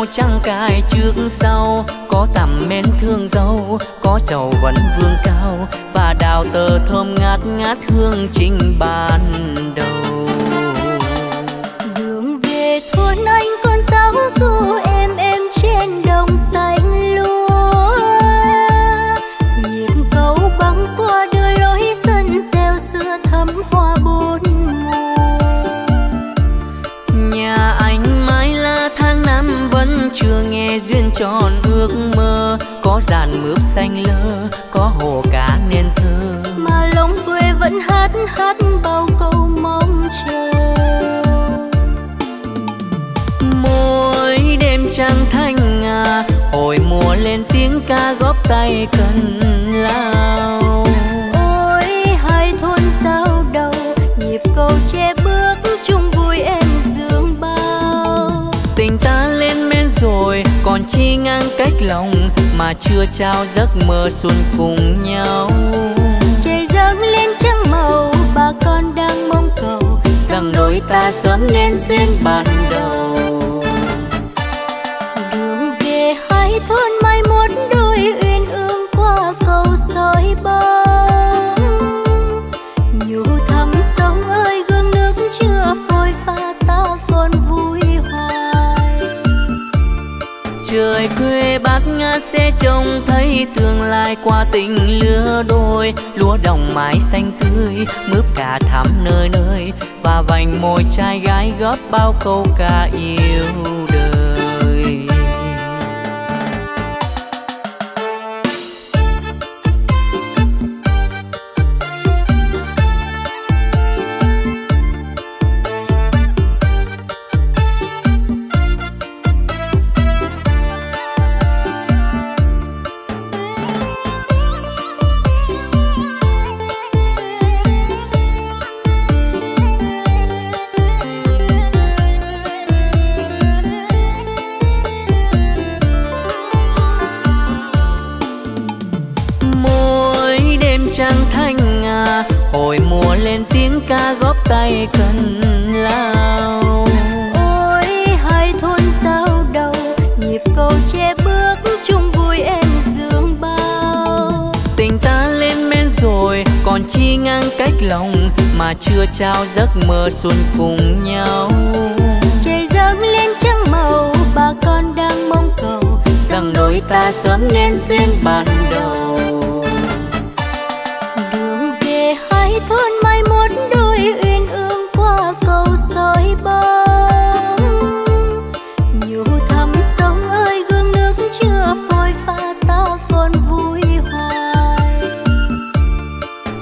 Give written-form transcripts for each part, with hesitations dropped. nhau trăng cài trước sau, có tằm men thương dâu, có chầu vẫn vương cao và đào tờ thơm ngát ngát hương trình ban đầu. Đường về thôn anh con giáo du em trên đồng xanh lúa, nhịp cầu băng qua đưa lối sân rêu xưa thấm hoa bốn mùa. Nhà anh mãi là tháng năm vẫn chưa nghe duyên tròn ước mơ, có dàn mướp xanh lơ, có hồ cá nên thơ mà lòng quê vẫn hát bao câu mong chờ. Mỗi đêm trăng thanh nga, hồi mùa lên tiếng ca góp tay cần lao. Ôi hai thôn sao đầu, nhịp cầu che bước chung vui em dương bao. Tình ta lên men rồi, còn chi ngang cách lòng mà chưa trao giấc mơ xuân cùng nhau. Trời dâng lên trắng màu, bà con đang mong cầu rằng đôi ta sớm nên duyên ban đầu. Đường về hai thôn mai mốt đôi uyên ương qua cầu soi bóng. Nhũ thắm sông ơi gương nước chưa phôi pha ta còn vui hoài. Trời quê bát ngát sẽ trông thấy tương lai qua tình lứa đôi, lúa đồng mái xanh tươi, mướp cả thắm nơi nơi và vành môi trai gái góp bao câu ca yêu đời. Trăng thanh nga, hồi mùa lên tiếng ca góp tay cần lao. Ôi hai thôn sao đầu, nhịp cầu che bước chung vui em dương bao. Tình ta lên men rồi, còn chi ngang cách lòng mà chưa trao giấc mơ xuân cùng nhau. Trời dâng lên trăng màu, bà con đang mong cầu rằng đôi ta sớm nên duyên ban đầu. Thôn mai mốt đôi uyên ương qua cầu soi bóng. Nhũ thắm sông ơi gương nước chưa phôi pha ta còn vui hoài.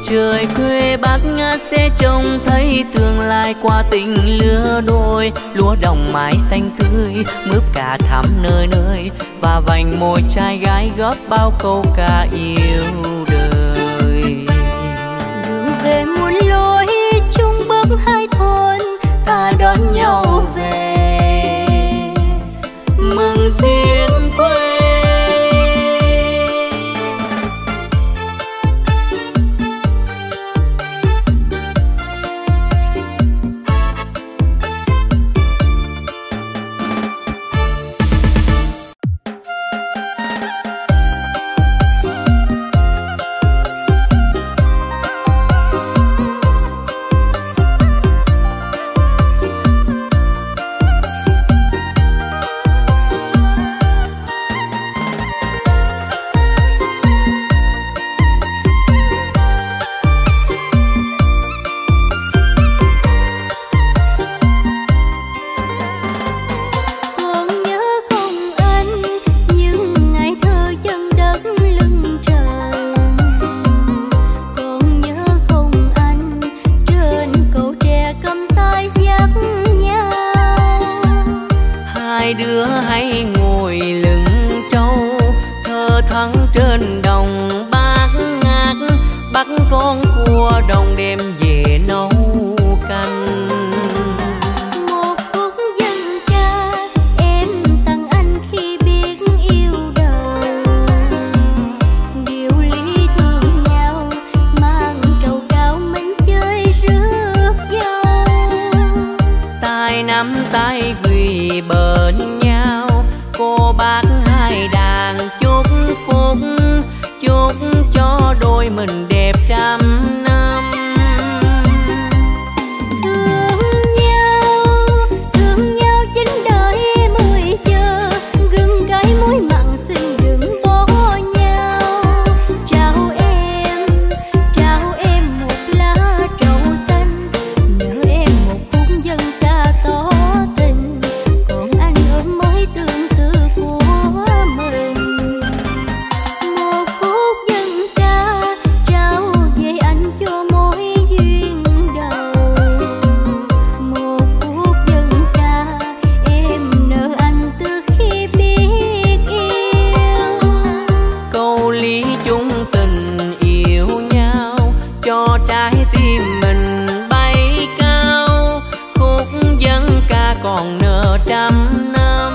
Trời quê bát ngát sẽ trông thấy tương lai qua tình lứa đôi, lúa đồng mái xanh tươi, mướp cả thắm nơi nơi và vành môi trai gái góp bao câu ca yêu. Về muôn lối chung bước hai thôn ta đón nhau về mừng duyên quê. Tay nắm tay quỳ bên nhau, mình đẹp trăm năm. Thương nhau chính đời mới chờ, gừng cái mối mặn xin đừng bỏ nhau. Trao em một lá trầu xanh, nhớ em một khúc dân ca tỏ tình. Còn anh ôm mối tương tư của mình, một khúc dân ca trao về anh cho mối duyên đầu. Một khúc dân ca em nợ anh từ khi biết yêu. Câu lý chung tình yêu nhau cho trái tim mình bay cao. Khúc dân ca còn nợ trăm năm.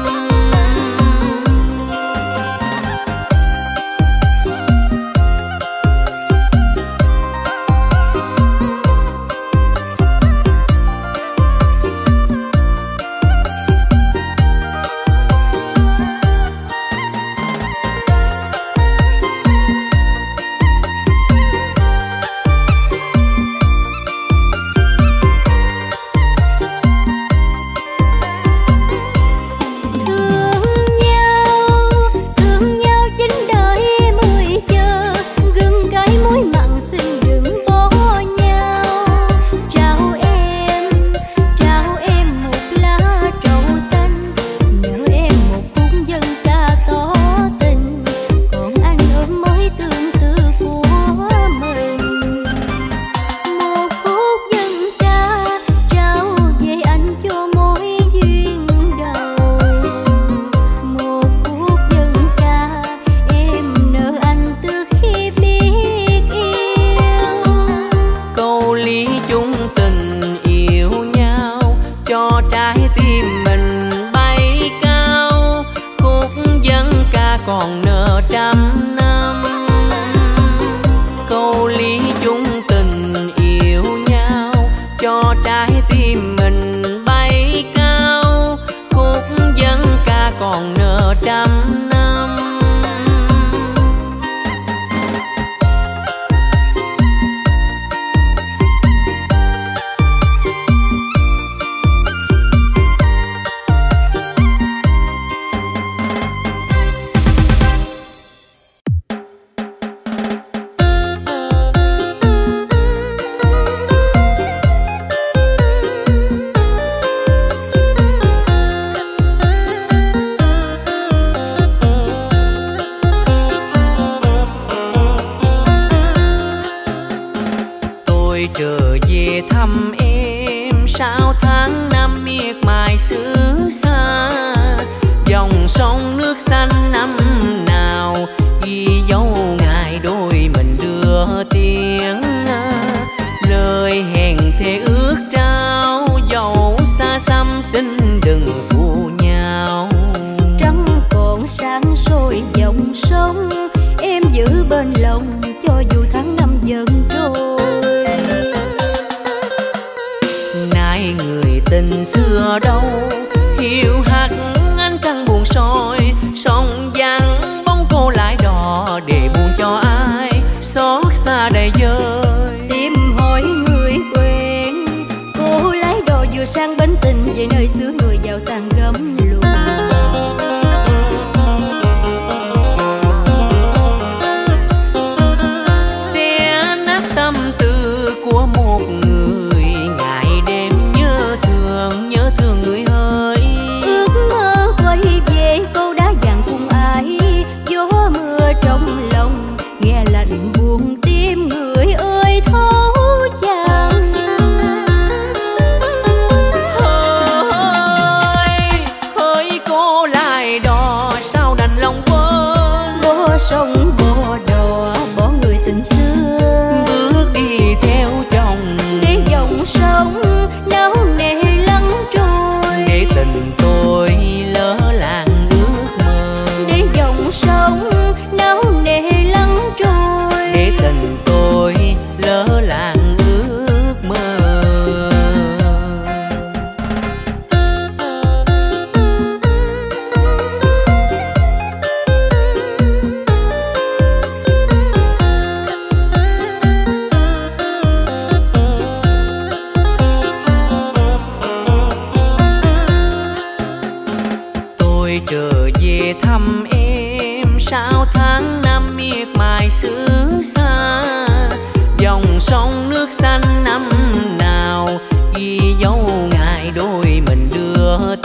Còn nợ trăm năm. Câu lý chung tình yêu nhau cho trái tim mình bay cao. Khúc dân ca còn nợ trăm năm. Trở về thăm em sao tháng năm miệt mài xứ xa. Dòng sông nước xanh năm nào ghi dấu ngày đôi mình đưa tiếng. Lời hẹn thề ước trao dẫu xa xăm xin đừng phụ nhau. Trăng còn sáng sôi dòng sông, em giữ bên lòng cho dù tháng năm dần trôi. Tình xưa đâu hiu hắt ánh trăng buồn soi. Sông vắng bóng cô lại đò để buồn cho ai xót xa đầy vơi. Tìm hỏi người quen, cô lái đò vừa sang bến tình về nơi xứ người giàu sang gấm lụa. Xe nát tâm tư của một người, nhớ thương người ơi. Ước mơ quay về câu đã dặn cùng ai. Gió mưa trong lòng nghe lạnh buồn tim người ơi thấu chàng.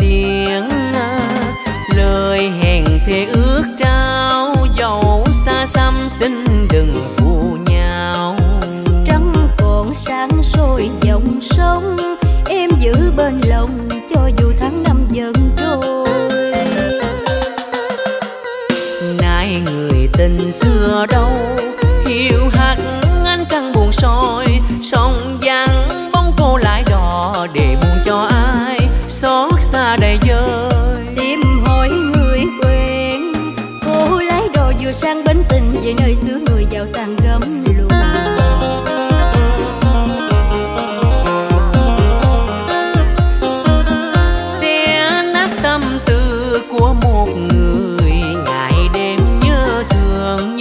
tiếng lời hẹn thề ước trao, dẫu xa xăm xin đừng phụ nhau. Trăng còn sáng soi dòng sông, em giữ bên lòng cho dù tháng năm dần trôi. Nay người tình xưa đâu, hiu hắt ánh trăng buồn soi sông vắng bóng cô lại đò để buồn cho ai xót xa đầy vơi. Tìm hỏi người quen, cô lái đò vừa sang bến tình về nơi xứ người giàu sang gấm lụa. Xe nát tâm tư của một người ngày đêm nhớ thương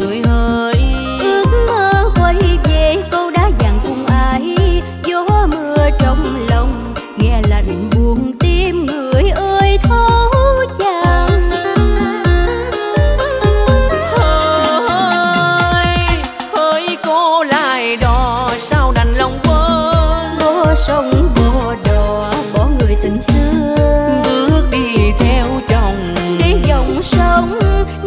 người hơi. Ước mơ quay về cô đã dặn cùng ai, gió mưa trong lòng nghe lạnh buồn tim người ơi thấu chàng. Hỡi hỡi cô lại đò sao đành lòng quên, bó sông bó đò bỏ người tình xưa bước đi theo chồng để dòng sông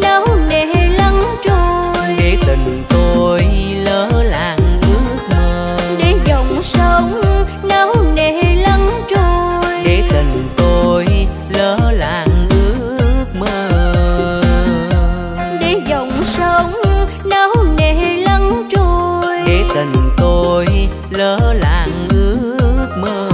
náo nề lắng trôi. Để tình tôi lỡ làng ước mơ, để dòng sông náo nề lắng trôi. Để tình tôi lỡ làng ước mơ, để dòng sông náo nề lắng trôi. Để tình tôi lỡ làng ước mơ.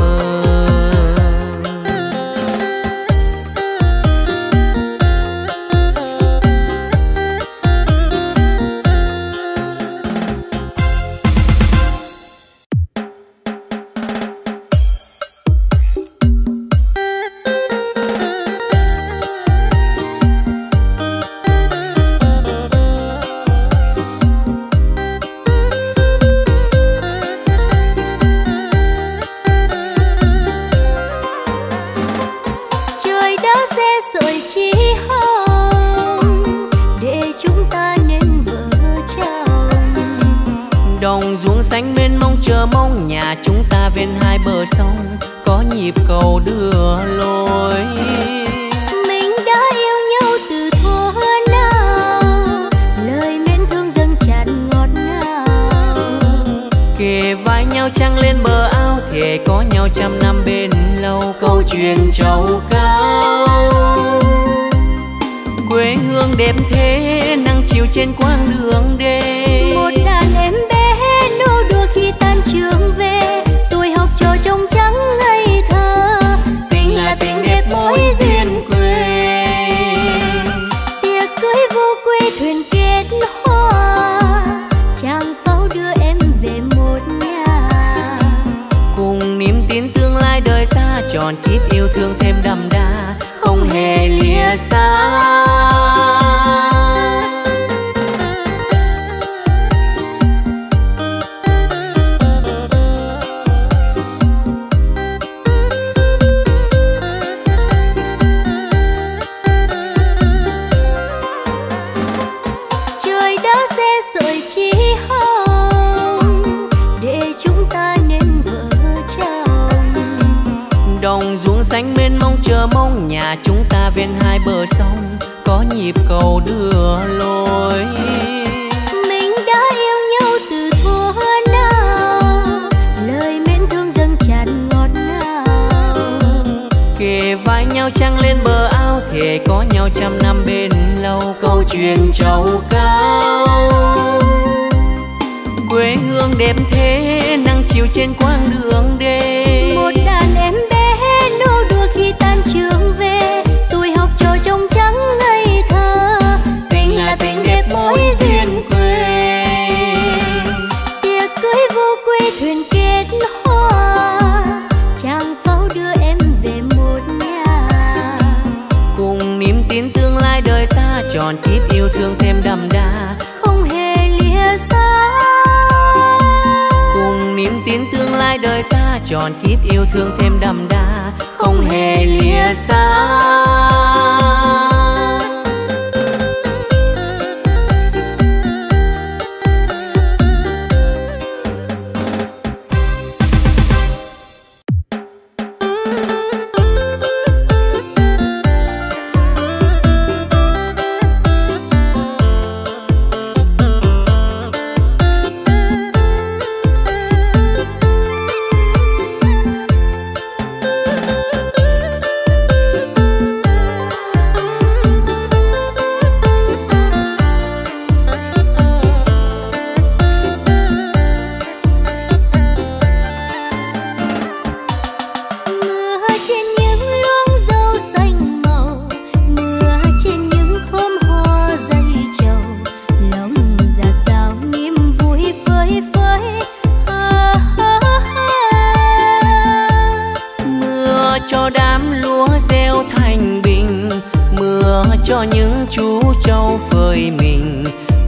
cho đám lúa gieo thành bình, mưa cho những chú trâu phơi mình,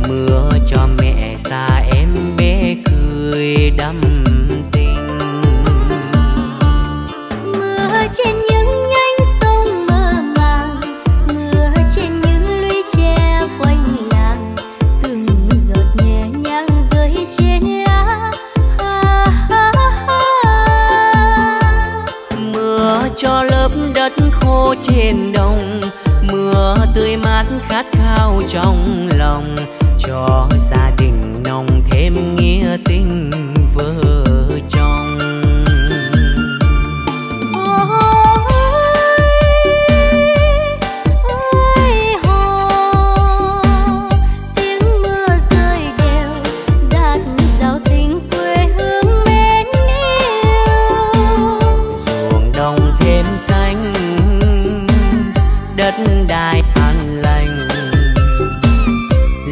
mưa cho mẹ già em bé cười đắm tình. Mưa trên những nhánh sông mơ màng, mưa trên những lũy tre quanh làng, từng giọt nhẹ nhàng rơi trên lá. Ha, ha, ha. Mưa cho lớp đất khô trên đồng, mưa tươi mát khát khao trong lòng, cho gia đình nồng thêm nghĩa tình vợ chồng. Ôi hồ tiếng mưa rơi đều dạt dào tình quê hương mến yêu, ruộng đồng thêm xanh, đất đai an lành,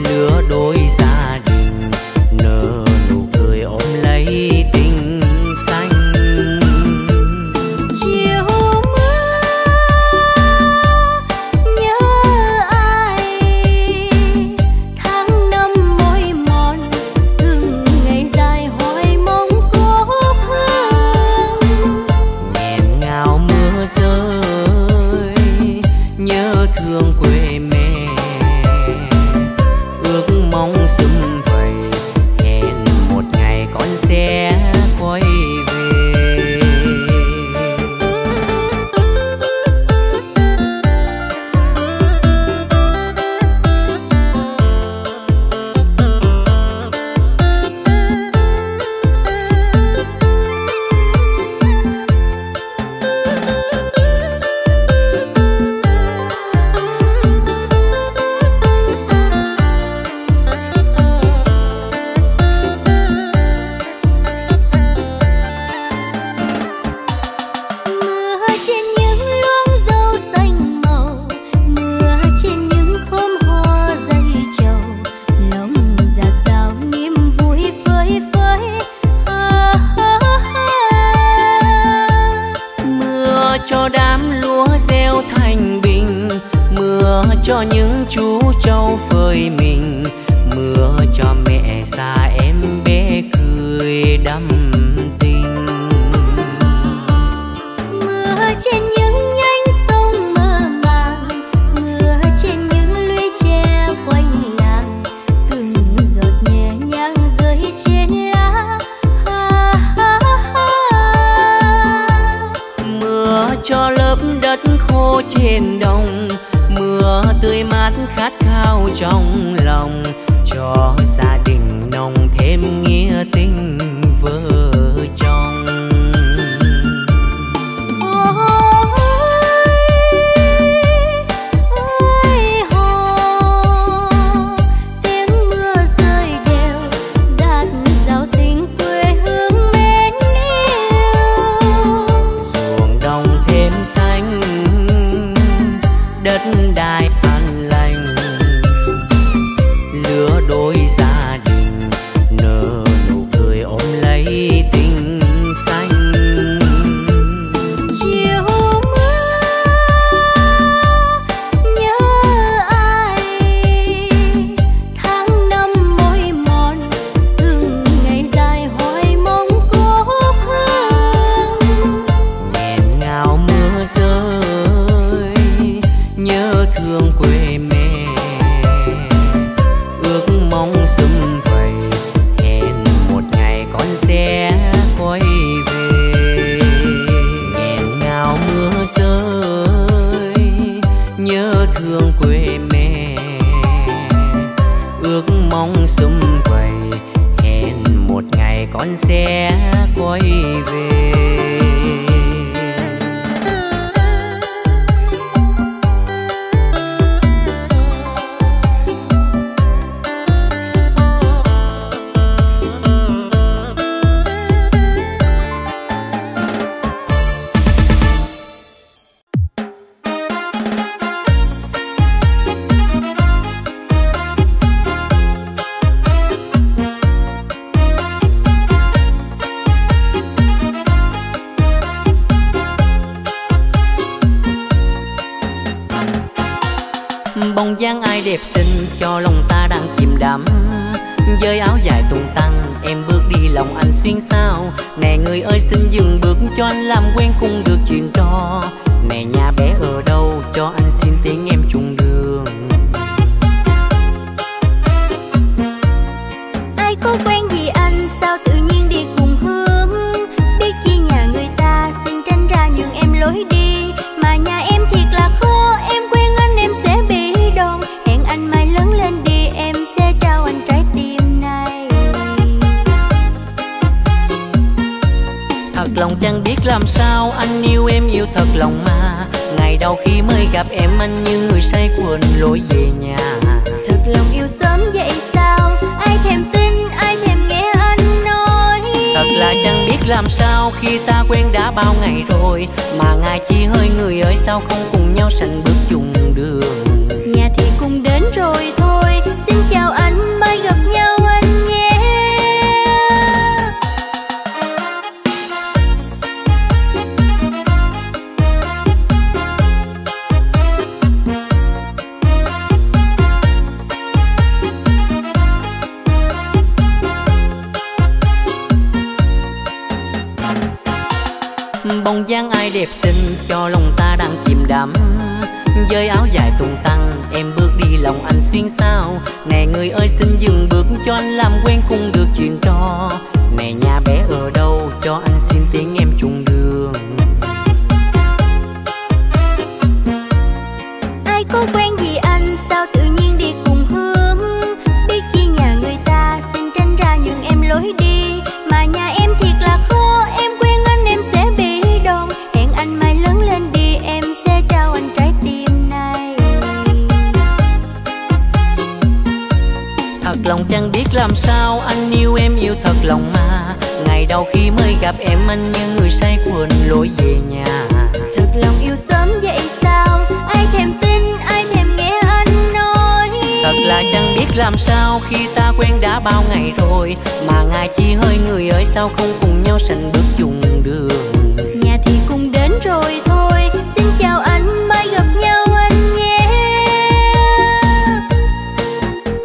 lứa đôi gia đình nở nụ cười ôm lấy tình xanh. Chiều mưa nhớ ai, tháng năm mỏi mòn, từng ngày dài hoài mong có hương. Nghẹn ngào mưa rơi nhớ thương quê mẹ, mong sum vầy hẹn một ngày con sẽ quay về. Cho đám lúa gieo thành bình, mưa cho những chú trâu phơi mình, mưa cho mẹ già em bé cười đắm tình. Mưa trên những nhánh sông mơ màng, mưa trên những lũy tre quanh làng, từng giọt nhẹ nhàng rơi trên lá. Ha, ha, ha. Mưa cho lớp đất khô trên đồng, mưa tươi mát khát khao trong lòng, cho gia đình nồng thêm nghĩa tình vợ chồng. Ôi hồ tiếng mưa rơi đều dạt dào tình quê hương mến yêu, ruộng đồng thêm xanh, đất đai an lành, lứa đôi gia đình nở nụ cười ôm lấy tình. bóng dáng ai đẹp xinh cho lòng ta đang chìm đắm. Với áo dài tung tăng em bước đi lòng anh xuyên sao. Nè người ơi xin dừng bước cho anh làm quen cùng được chuyện trò. Nè nhà bé ở đâu cho anh xin tiếng em chung đường. Ai có quen gì anh sao tự nhiên đi cùng hướng. Biết chi nhà người ta xin tránh ra nhường em lối đi. Mà nhà em thiệt là khó, em quen anh em sẽ bị đòn. Hẹn anh mai lớn lên đi em sẽ trao anh trái tim này. Thật lòng chẳng biết làm sao anh yêu em yêu thật lòng mà. Ngày đầu khi mới gặp em anh như người say quên lối về nhà. Thật lòng yêu sớm vậy sao, ai thèm tin ai thèm nghe anh nói. Thật là chẳng biết làm sao khi ta quen đã bao ngày rồi. Mà ngày chỉ hơi người ơi sao không cùng nhau sánh bước chung đường. Nhà thì cùng đến rồi thôi, xin chào anh mai gặp nhau anh nhé. Bóng dáng ai đẹp xinh cho lòng ta đang chìm đắm. Với áo dài tung tăng em bước đi lòng anh xuyên sao. Nè người ơi xin dừng bước cho anh làm quen cùng được chuyện trò. Nè nhà bé ở đâu cho anh xin tiếng em chung đường. Ai có quen gì anh sao tự nhiên đi cùng hướng. Biết chi nhà người ta xin tránh ra nhường em lối đi. Mà nhà em thiệt là khó, em quen anh em sẽ bị đòn. Hẹn anh mai lớn lên đi em sẽ trao anh trái tim này. Thật lòng chẳng biết làm sao anh yêu em yêu thật lòng mà. Ngày đầu khi mới gặp em anh như người say quên lối về nhà. Thật lòng yêu sớm vậy sao, ai thèm tin ai thèm nghe anh nói. Thật là chẳng biết làm sao khi ta quen đã bao ngày rồi. Mà ngày chỉ hơi người ơi sao không cùng nhau sánh bước chung đường. Nhà thì cùng đến rồi thôi, xin chào anh mai gặp nhau anh nhé.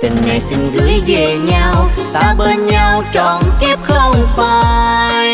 Tình này xin gửi về nhau, ta bên nhau trọn kiếp không phai.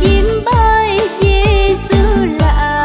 Chim bay về xứ lạ,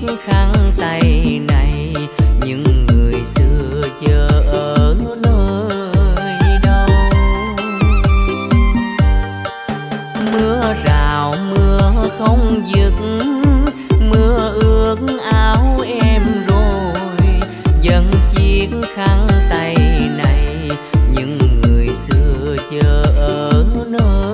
chiếc khăn tay này, những người xưa giờ ở nơi đâu. Mưa rào mưa không dứt, mưa ướt áo em rồi, dâng chiếc khăn tay này, những người xưa giờ ở nơi.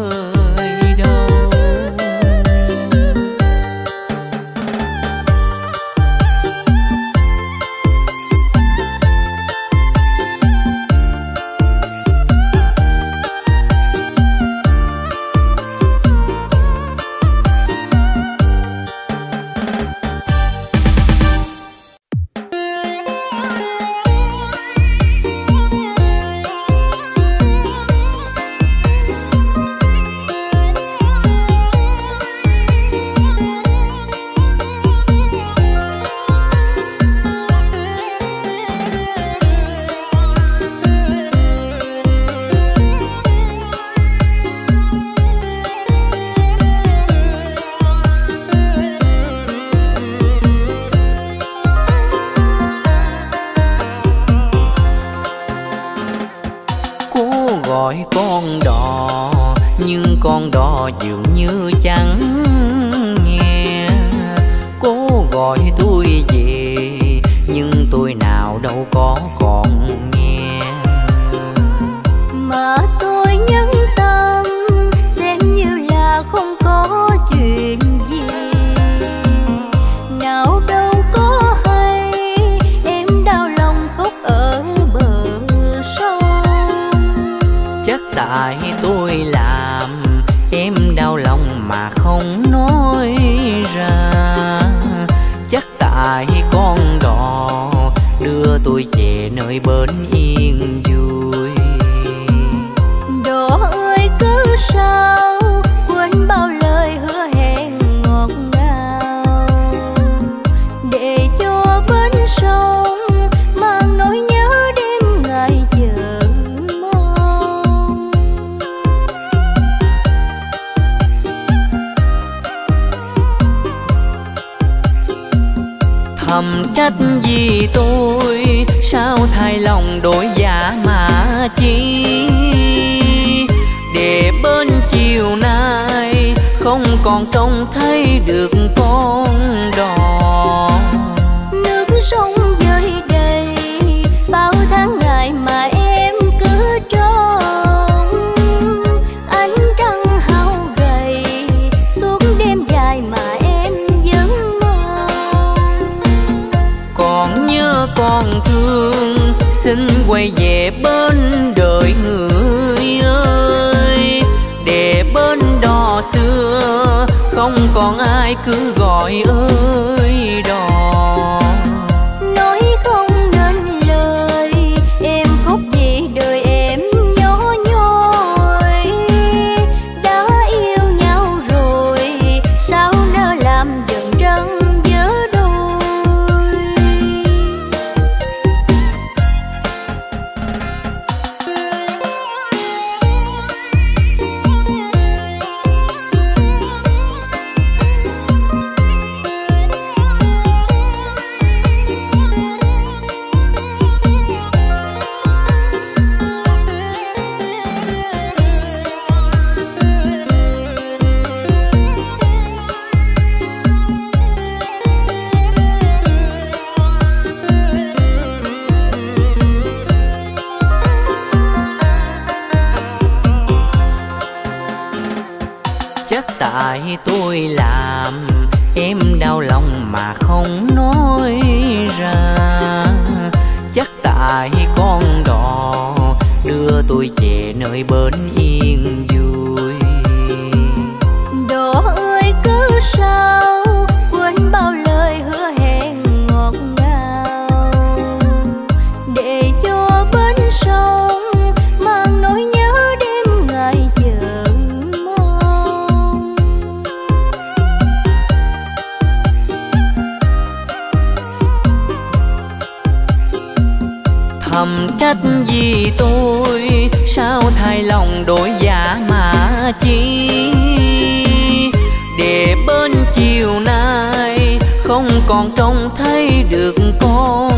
không còn trông thấy được con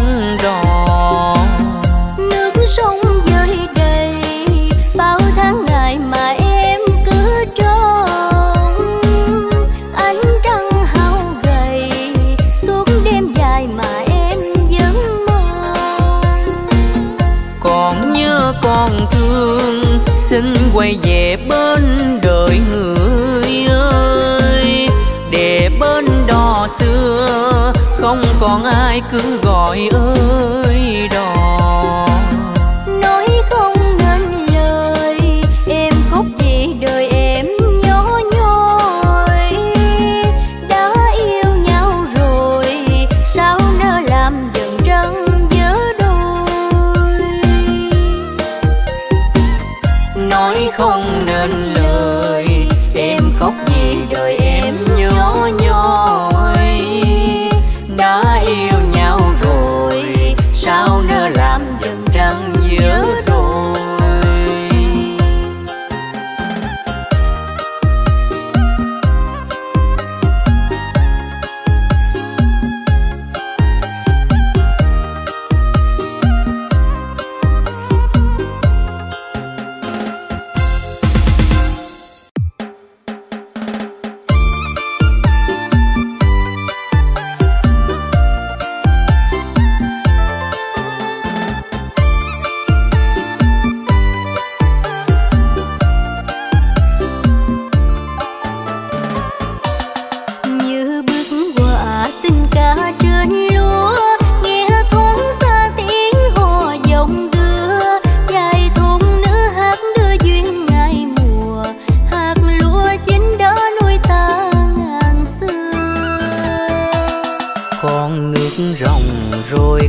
đò. Nước sông dơi đầy bao tháng ngày mà em cứ trông. Ánh trăng hao gầy suốt đêm dài mà em vẫn mơ. Còn nhớ còn thương xin quay về bên đời người ơi, để bên đò xưa không còn ai cứ gọi ơi đò. Nói không nên lời em khóc vì đời em nhỏ nhoi. Đã yêu nhau rồi sao nỡ làm giận trăng vỡ đôi. Nói không nên lời em khóc vì đời em nhỏ nhoi. Đã yêu nhau rồi sao nỡ làm giận trăng vỡ đôi.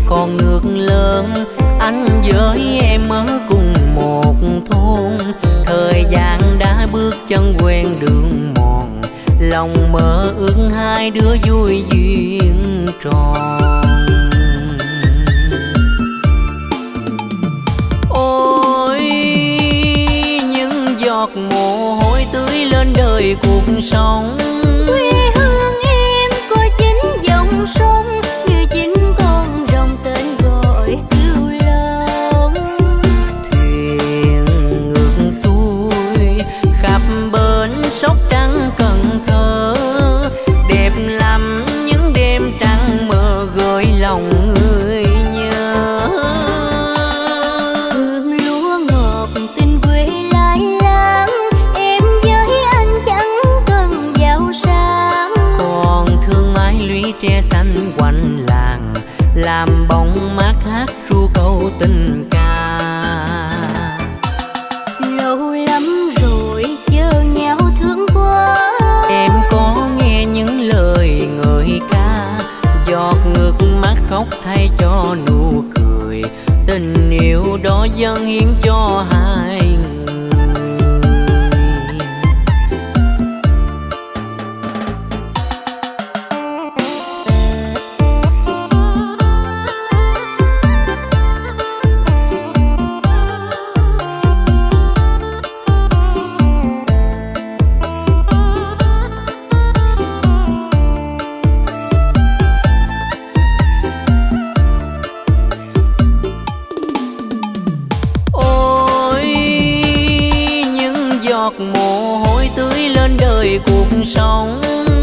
Con nước lớn anh với em ở cùng một thôn. Thời gian đã bước chân quen đường mòn, lòng mơ ước hai đứa vui duyên tròn. Ôi những giọt mồ hôi tưới lên đời cuộc sống. Quê hương em có chính dòng sông, lòng người nhớ. Hương lúa ngọt tình quê lai láng, em với anh chẳng cần giàu sang. Còn thương mái lũy tre xanh quanh làng, làm bóng mát hát ru câu tình ca. Lâu lắm rồi chờ nhau thương quá, em có nghe những lời ngợi ca. Giọt ngược mắt khóc thay cho nụ cười, tình yêu đó dâng hiến cho hai người. Mồ hôi tưới lên đời cuộc sống.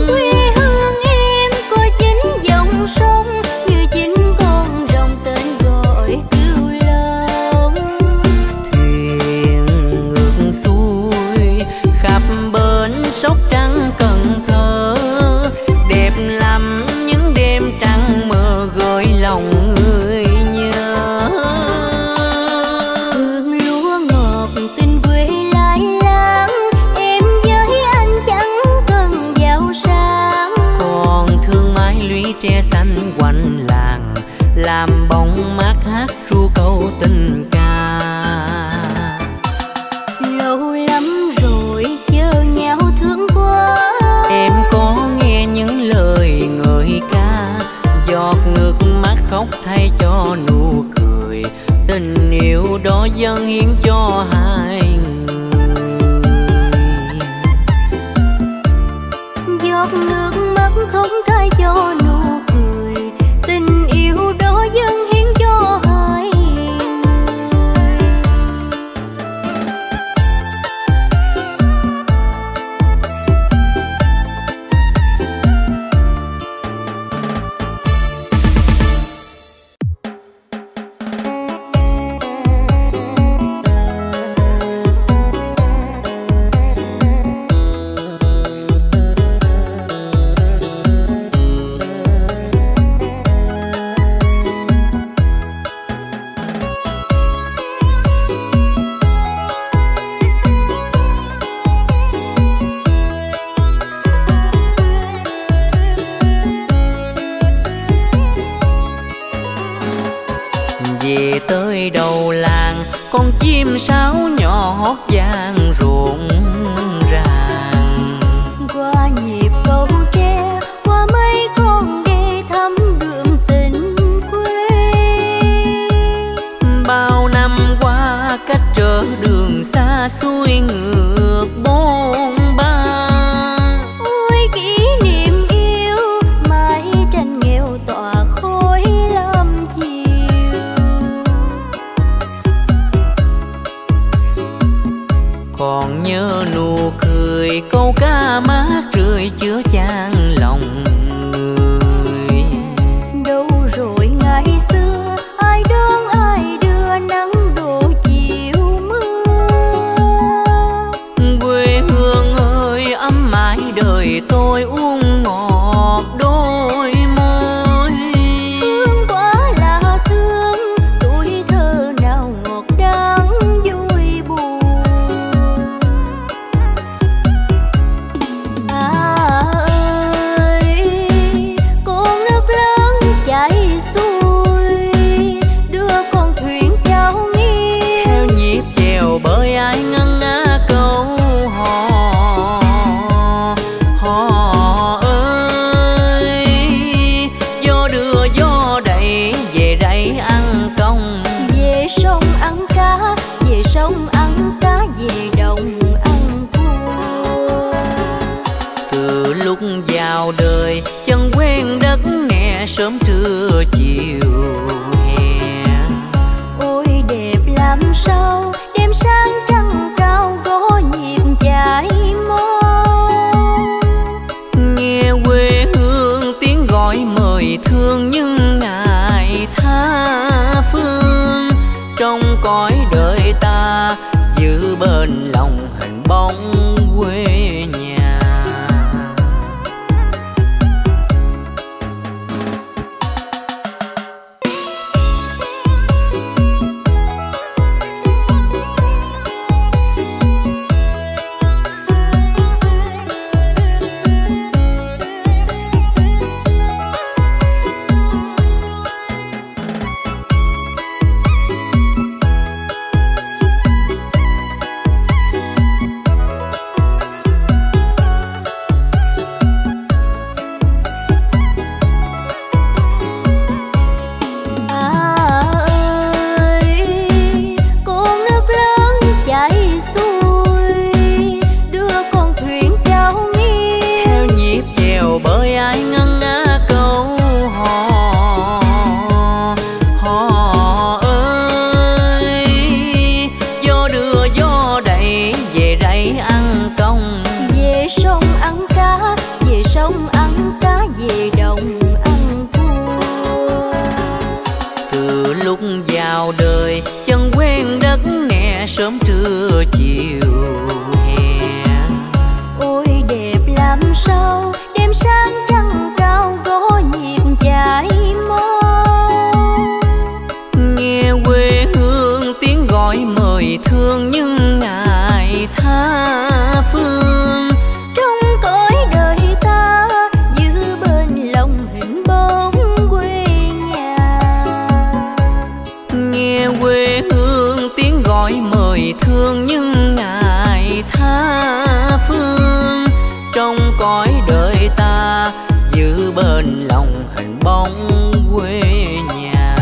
Quê hương em có chính dòng sông, như chính con rồng tên gọi Cửu Long. Thuyền ngược xuôi khắp bến Sóc Trăng Cần Thơ, đẹp lắm những đêm trăng mơ gợi lòng người. Tre xanh quanh làng, làm bóng mát hát ru câu tình ca. Lâu lắm rồi chờ nhau thương quá, em có nghe những lời ngợi ca. Giọt nước mắt khóc thay cho nụ cười, tình yêu đó dâng hiến cho hai người. Giọt nước mắt khóc thay cho nụ cười, tới đầu làng, con chim sáo nhỏ hót vang ruộng ràng. Qua nhịp câu tre, qua mấy con đi thăm đường tình quê. Bao năm qua cách trở đường xa xuôi ngược bốn ba. Ôi kỷ niệm yêu mãi tranh nghèo tỏa khói lâm chiều. Còn nhớ nụ cười câu ca mát rượi chứa chan lòng. Tôi uống ngọt đôi môi, thương quá là thương, tuổi thơ nào ngọt đắng vui buồn. À ơi, con nước lớn chảy xuôi, đưa con thuyền trao nghiêng theo nhịp chèo bơi ai ngân nga câu. Lúc vào đời chân quen đất nghe sớm trưa chiều hè. Ôi đẹp làm sao đêm sáng trăng cao có nhịp chảy mau. Nghe quê hương tiếng gọi mời thương nhưng ngài tha phương. Trong cõi đời ta giữ bên lòng hình bóng quê nhà. Sớm trưa chiều hè. Ôi đẹp làm sao đêm sáng trăng cao có nhịp chảy mau. Nghe quê hương tiếng gọi mời thương nhưng ngài tha phương. Trong cõi đời ta giữ bên lòng hình bóng quê nhà. Nghe quê hương tiếng gọi mời thương nhưng ngài tha phương. Trong cõi đời ta giữ bên lòng hình bóng quê nhà.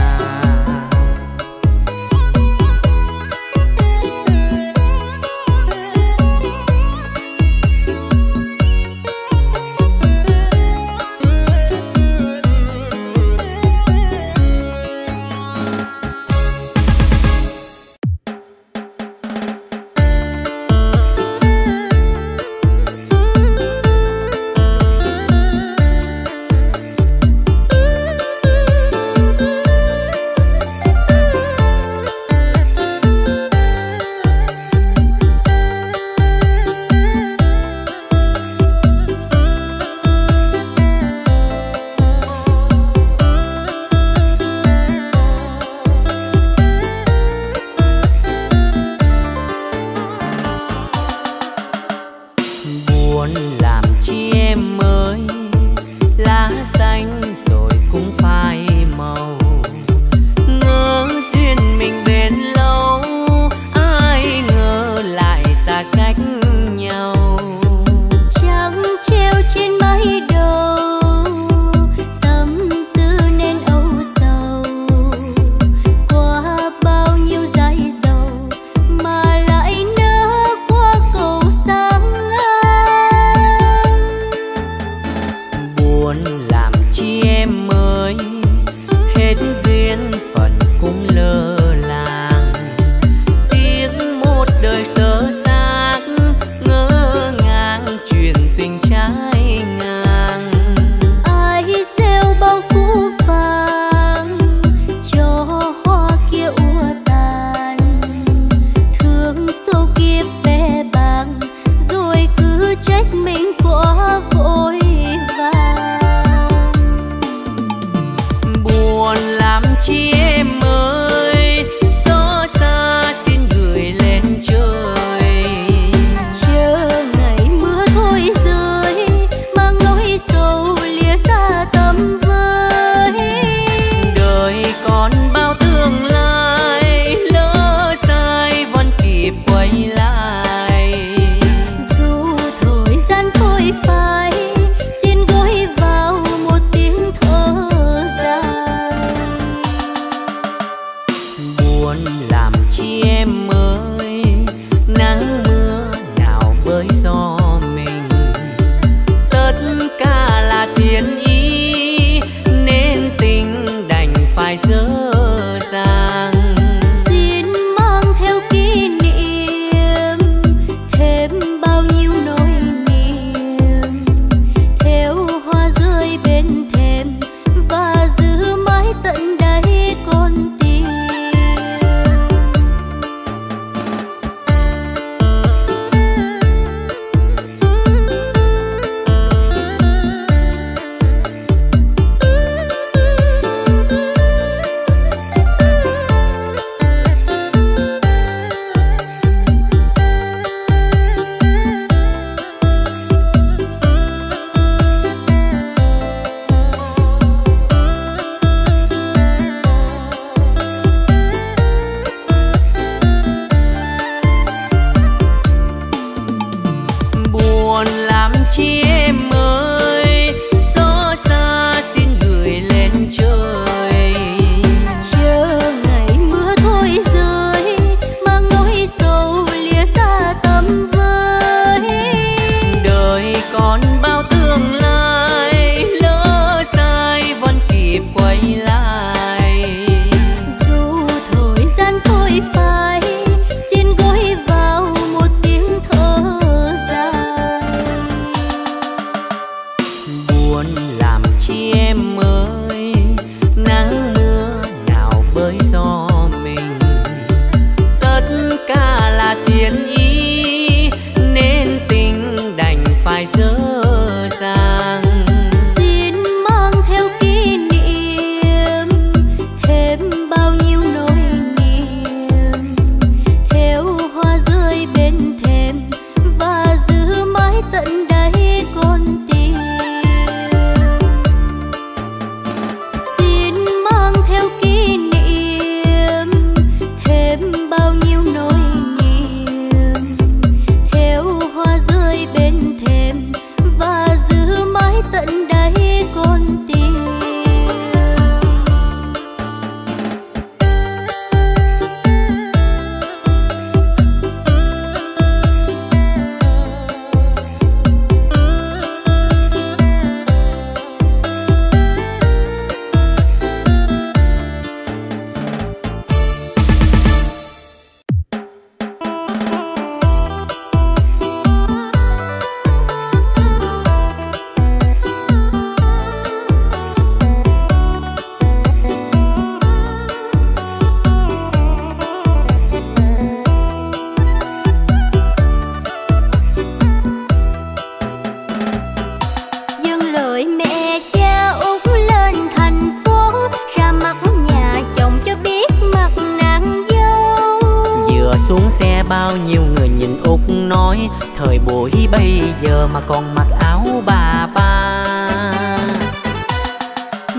bao nhiêu người nhìn Út nói thời buổi bây giờ mà còn mặc áo bà ba.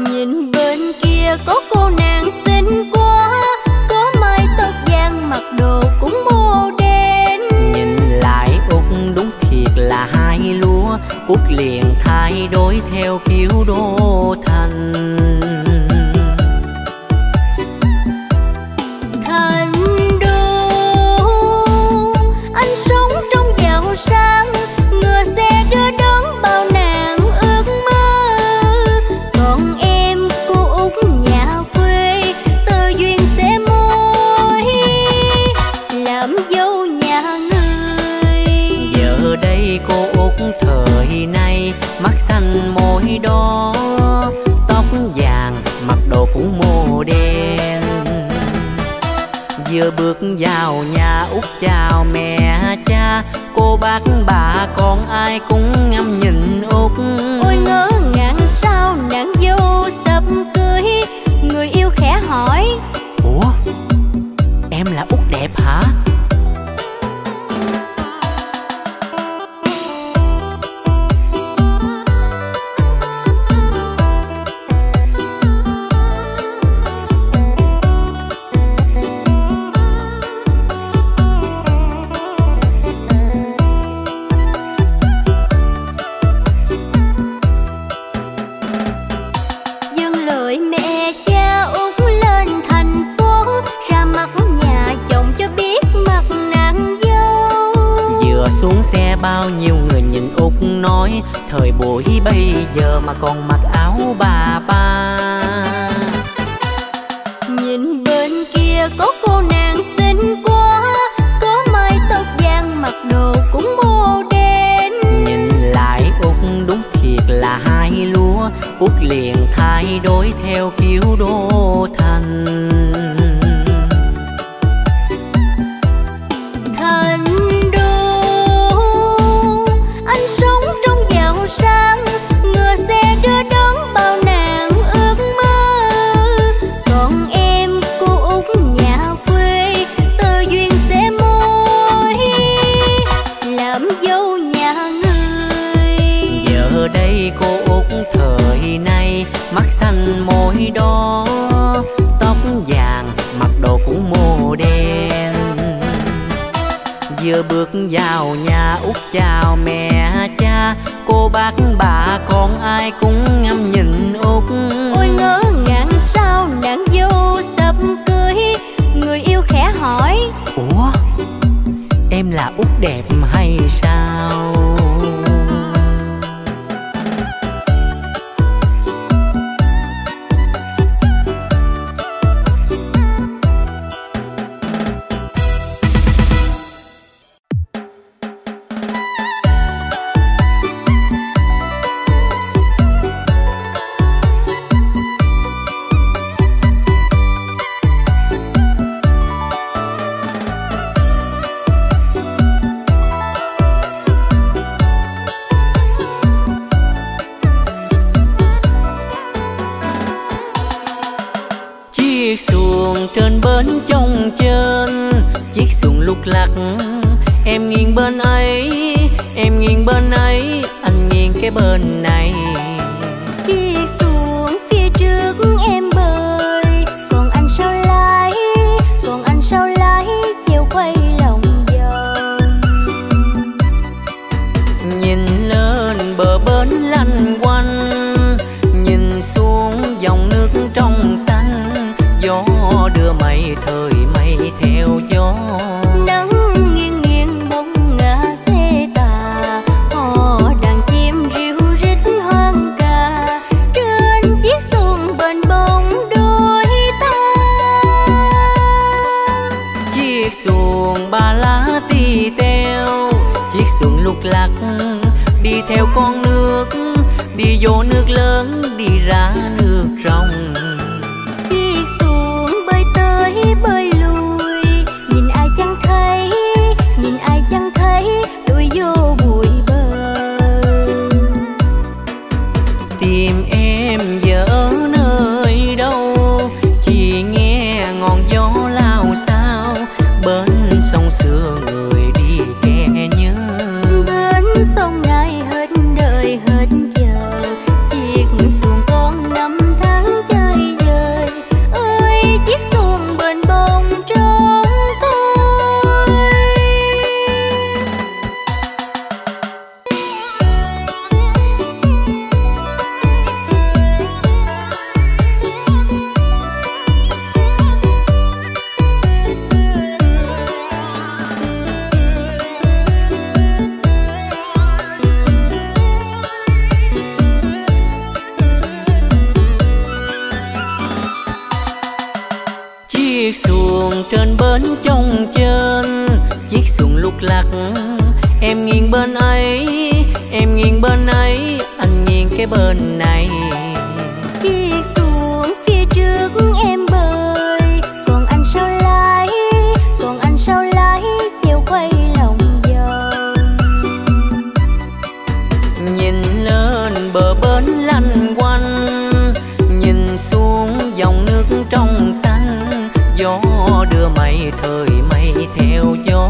Nhìn bên kia có cô nàng xinh quá, có mái tóc vàng mặc đồ cũng mô đen. Nhìn lại Út đúng thiệt là hai lúa, Út liền thay đổi theo kiểu đô thành. Đó tóc vàng mặc đồ cũng mô đen, vừa bước vào nhà Út chào mẹ cha, cô bác bà con ai cũng ngắm nhìn Út. Ôi ngỡ ngàng sao nàng vô sắp cưới, người yêu khẽ hỏi: ủa em là Út đẹp hả? Bao nhiêu người nhìn Út nói thời buổi bây giờ mà còn mặc áo bà ba. Nhìn bên kia có cô nàng xinh quá, có mái tóc vàng mặc đồ cũng mô đen. Nhìn lại Út đúng thiệt là hai lúa, Út liền thay đổi theo kiểu đô thành. Đó tóc vàng mặc đồ cũng mô đen, vừa bước vào nhà Út chào mẹ cha, cô bác bà con ai cũng ngắm nhìn Út. Ôi ngỡ ngàng sao nàng vô sắp cưới, người yêu khẽ hỏi: ủa em là Út đẹp hay sao? Lạc em nghiêng bên ấy, em nghiêng bên ấy, anh nghiêng cái bên này. Chiếc xuồng phía trước em bơi, còn anh sao lái, còn anh sao lái chiều quay lòng vòng. Nhìn lên bờ bến lanh quanh, nhìn xuống dòng nước trong xanh, gió đưa mây thời mây theo gió. Lạc đi theo con nước, đi vô nước lớn, đi ra nước trong. Chiếc xuồng bơi tới bơi lui, nhìn ai chẳng thấy, nhìn ai chẳng thấy, đuổi vô bụi bờ. Tìm em giờ ở nơi đâu, chỉ nghe ngọn gió lao sao bên sông Sương. chiếc xuồng trên bến trông trên, chiếc xuồng lúc lắc em nghiêng bên ấy, em nghiêng bên ấy, anh nghiêng cái bên này. Chiếc xuồng phía trước em bơi, còn anh sao lái, còn anh sao lái chiều quay lòng vòng. Nhìn lên bờ bến lanh quanh, nhìn xuống dòng nước trong xanh, gió đưa mây thời mây theo gió.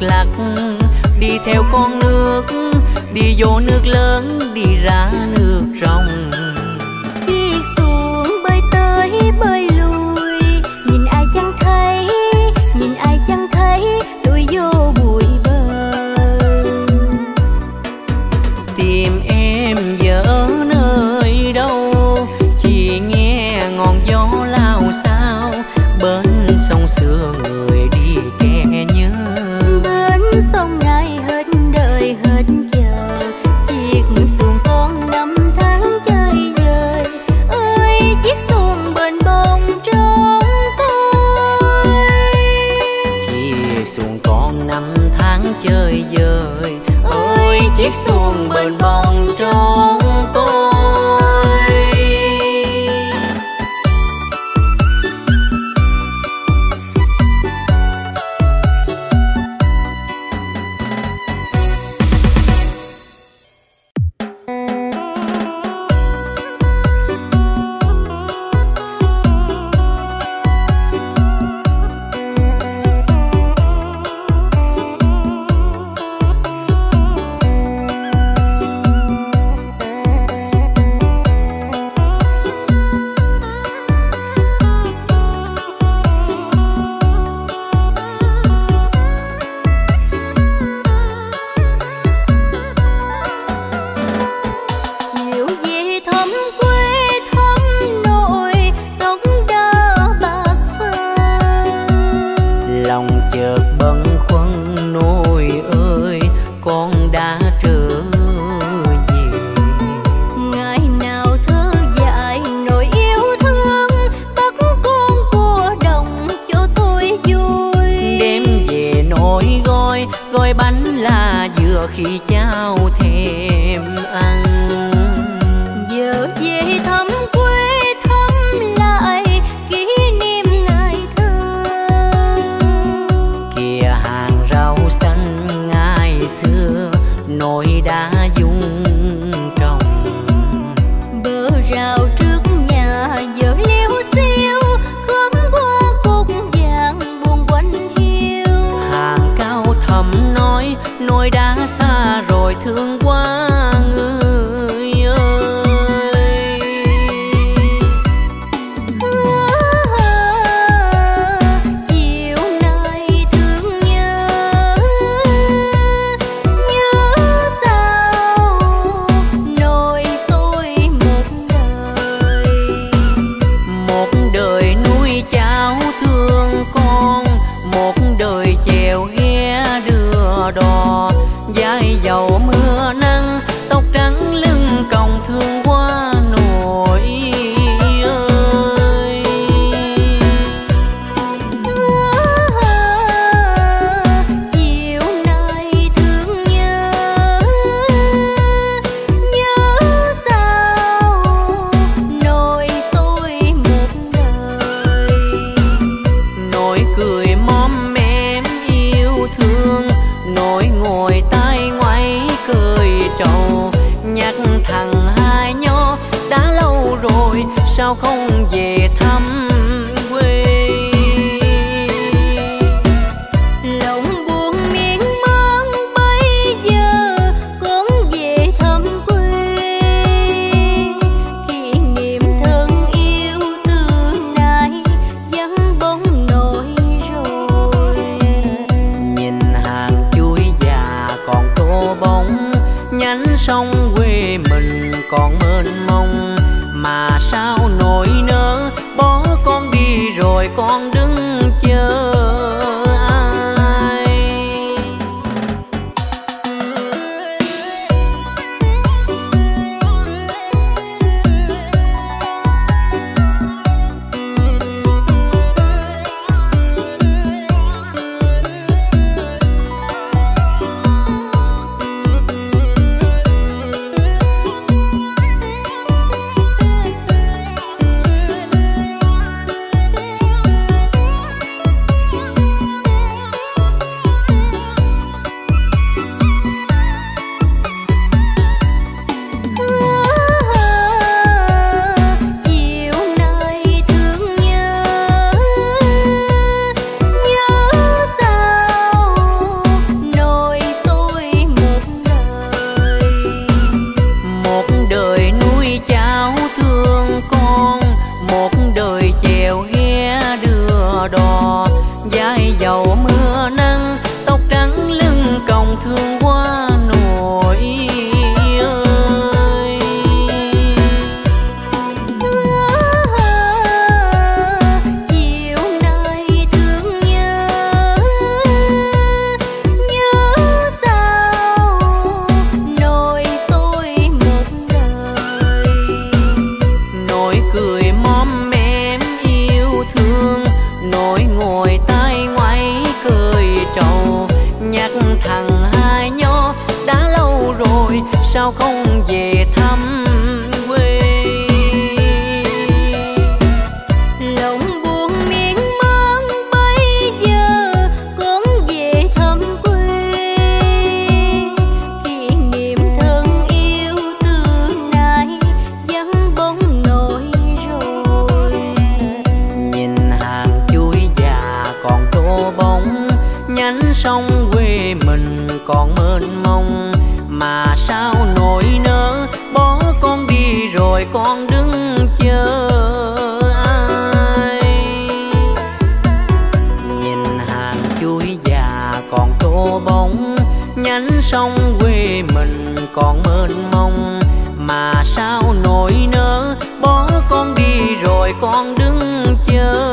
Lạc đi theo con nước, đi vô nước lớn, đi ra nước trong. Chiếc xuồng bơi tới bơi lui, nhìn ai chẳng thấy, nhìn ai chẳng thấy, đuổi vô bụi bờ. Tìm em giờ ở nơi đâu, chỉ nghe ngọn gió lao xao bên sông xưa người đi kẻ nhớ. Sông này hết đời hết chờ, chiếc xuồng con năm tháng chơi vơi. Ơi chiếc xuồng bên bông trốn tôi, chiếc xuồng con năm tháng chơi vơi. Ơi chiếc xuồng bên bông trốn tôi. Nhánh sông quê mình còn mênh mông mà sao nổi sông quê mình còn mênh mông, mà sao nỗi nỡ bỏ con đi rồi con đứng chờ ai. Nhìn hàng chuối già còn tô bóng, nhánh sông quê mình còn mênh mông, mà sao nỗi nỡ bỏ con đi rồi con đứng chờ.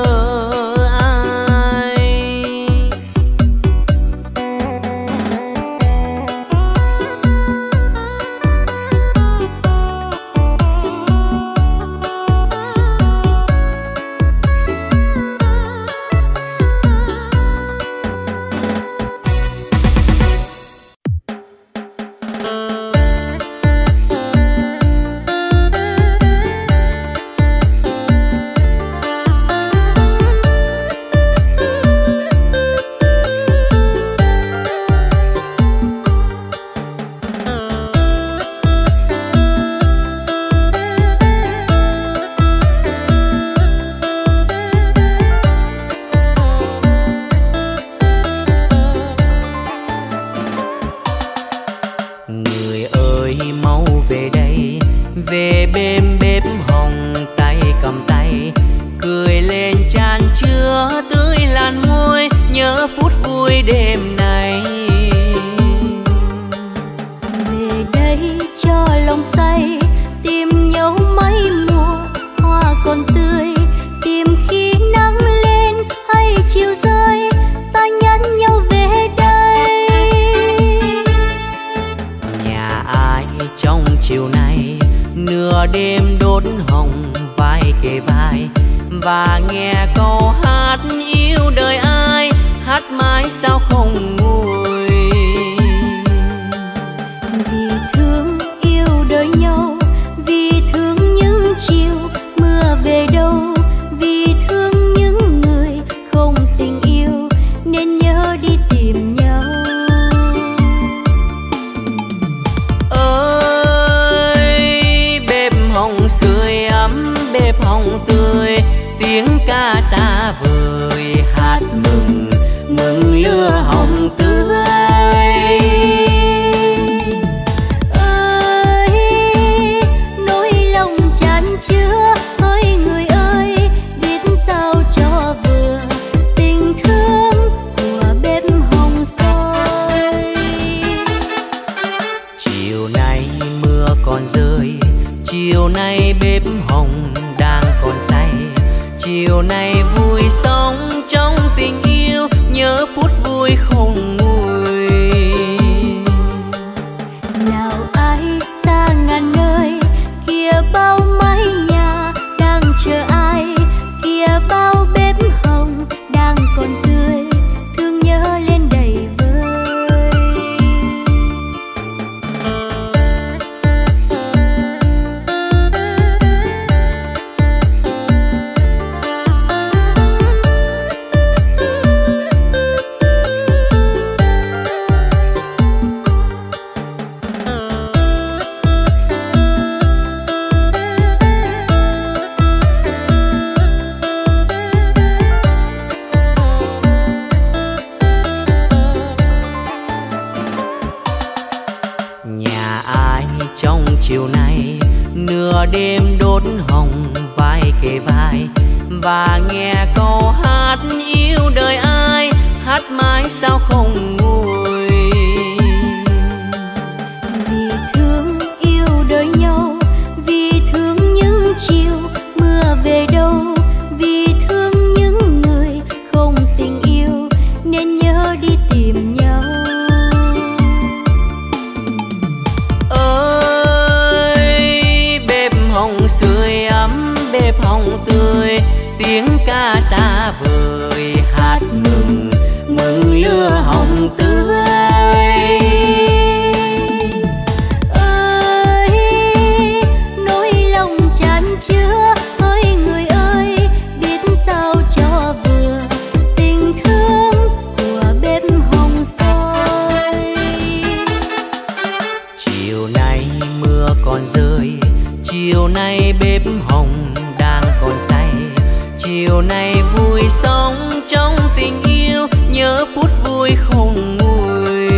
nhớ phút vui không nguôi.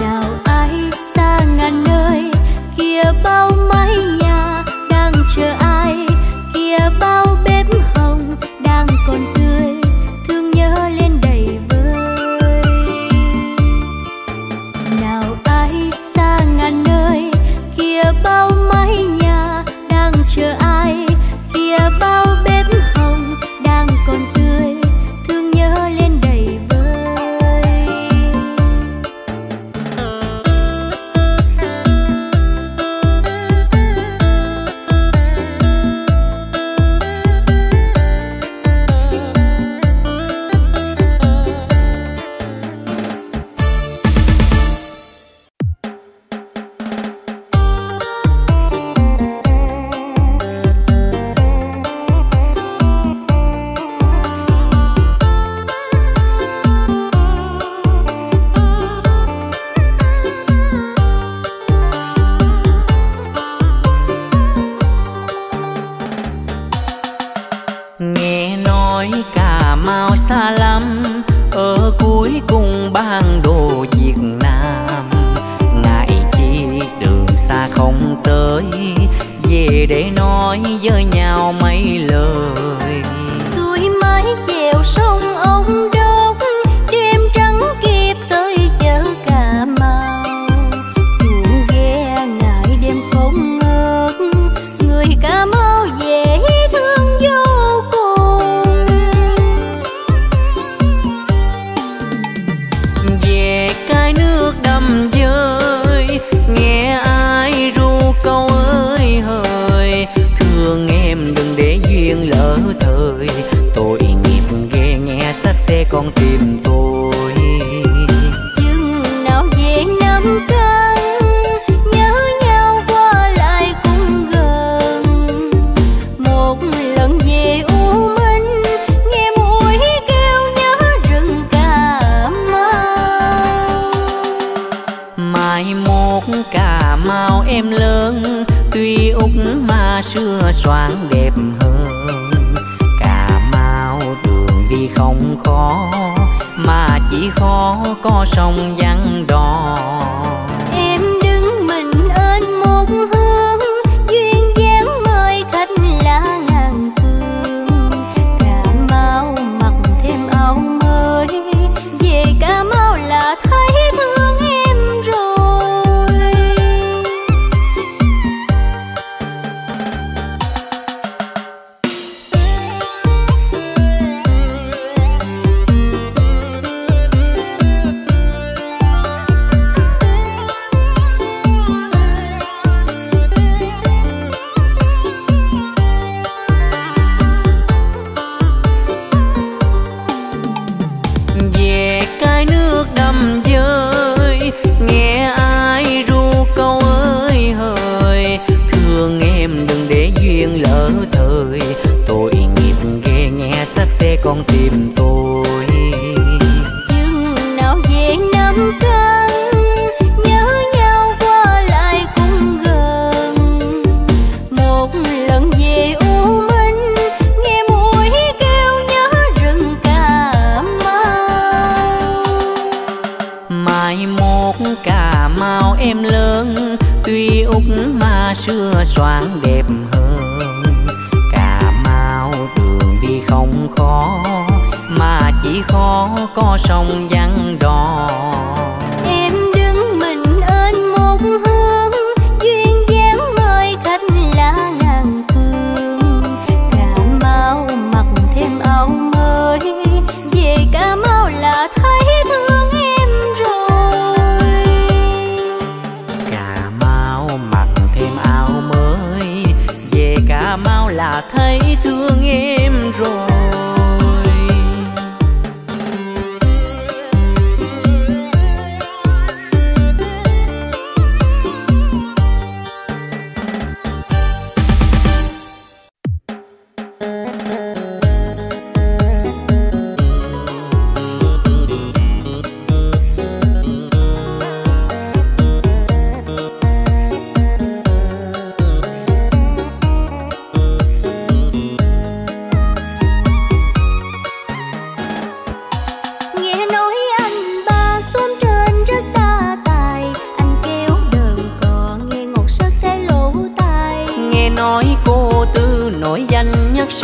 Nào ai xa ngàn nơi, kia bao mái nhà đang chờ ai, kia bao bếp hồng đang còn tươi, thương nhớ lên đầy vơi. Nào ai xa ngàn nơi, kia bao mái nhà đang chờ ai, kia bao bếp hồng đang còn tươi, thương nhớ lên đầy vơi.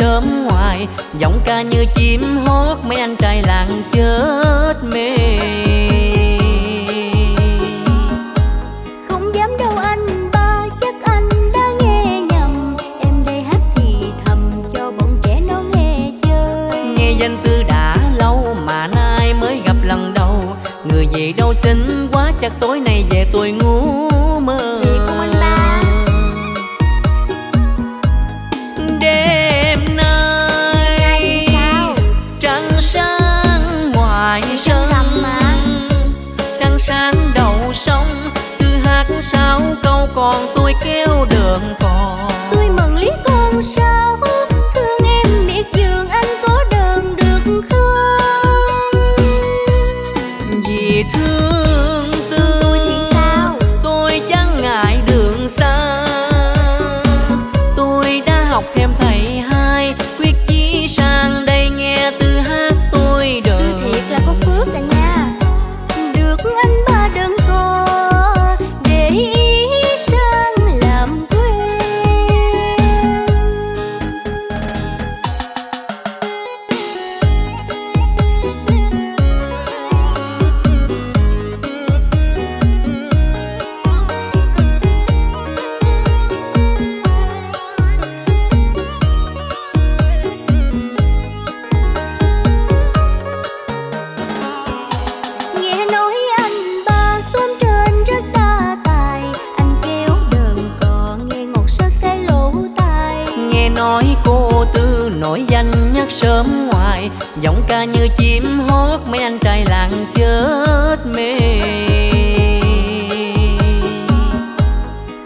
sớm hoài, giọng ca như chim hót mấy anh trai làng chết mê. Không dám đâu anh ba, chắc anh đã nghe nhầm, em đây hát thì thầm cho bọn trẻ nó nghe chơi. Nghe danh Tư đã lâu mà nay mới gặp lần đầu, người gì đâu xinh quá chắc tối nay về tôi ngủ mơ. Còn tôi kêu đường cò, tôi mừng lý con sao, thương em biết giường anh có đờn được không? Vì thương tôi thì sao, tôi chẳng ngại đường xa. Tôi đã học thêm thầy hai, quyết chí sang đây nghe Tư hát tôi đờn. Tôi thiệt là có phước rồi nha, được anh ba đờn cò để ý nổi danh nhắc sớm hoài, giọng ca như chim hót mấy anh trai làng chết mê.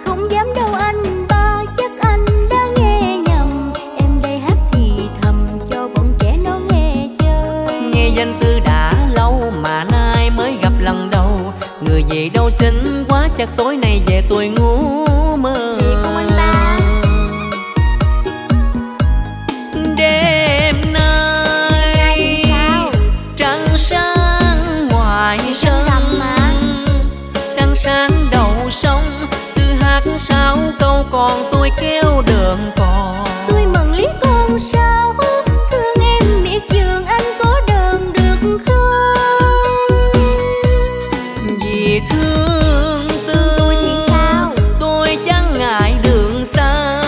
Không dám đâu anh ba, chắc anh đã nghe nhầm, em đây hát thì thầm cho bọn trẻ nó nghe chơi. Nghe danh Tư đã lâu mà nay mới gặp lần đầu, người gì đâu xinh quá chắc tối nay về tôi ngủ mơ. Sao câu còn tôi kêu đường cò, tôi mừng lý con sao, thương em biết giường anh có đờn được không? Vì thương tôi thì sao, tôi chẳng ngại đường xa.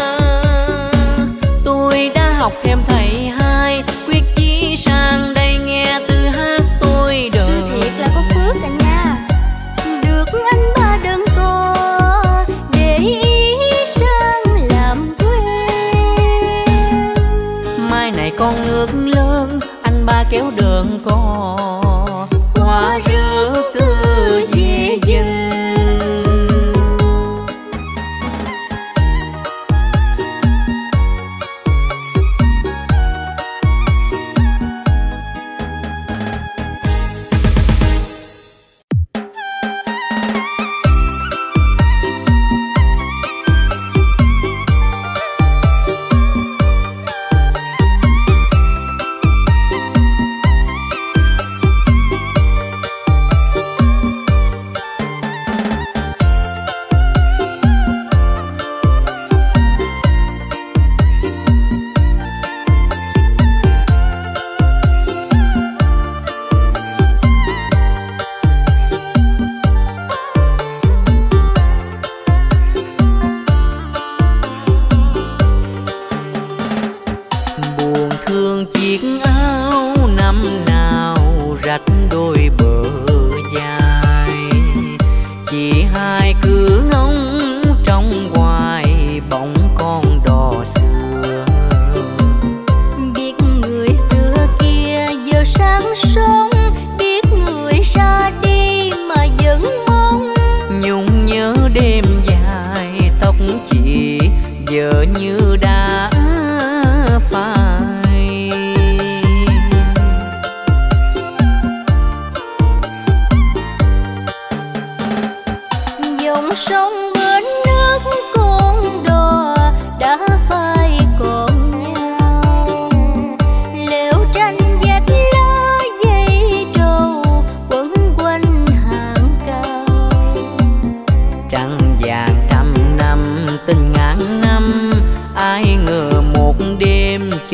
Tôi đã học thêm thầy hai, quyết chí sang đây nghe Tư hát tôi đờn. Tôi thiệt là có phước rồi nha, được anh ba đờn cò con nước lớn, anh ba kéo đường cò qua rước Tư về dinh.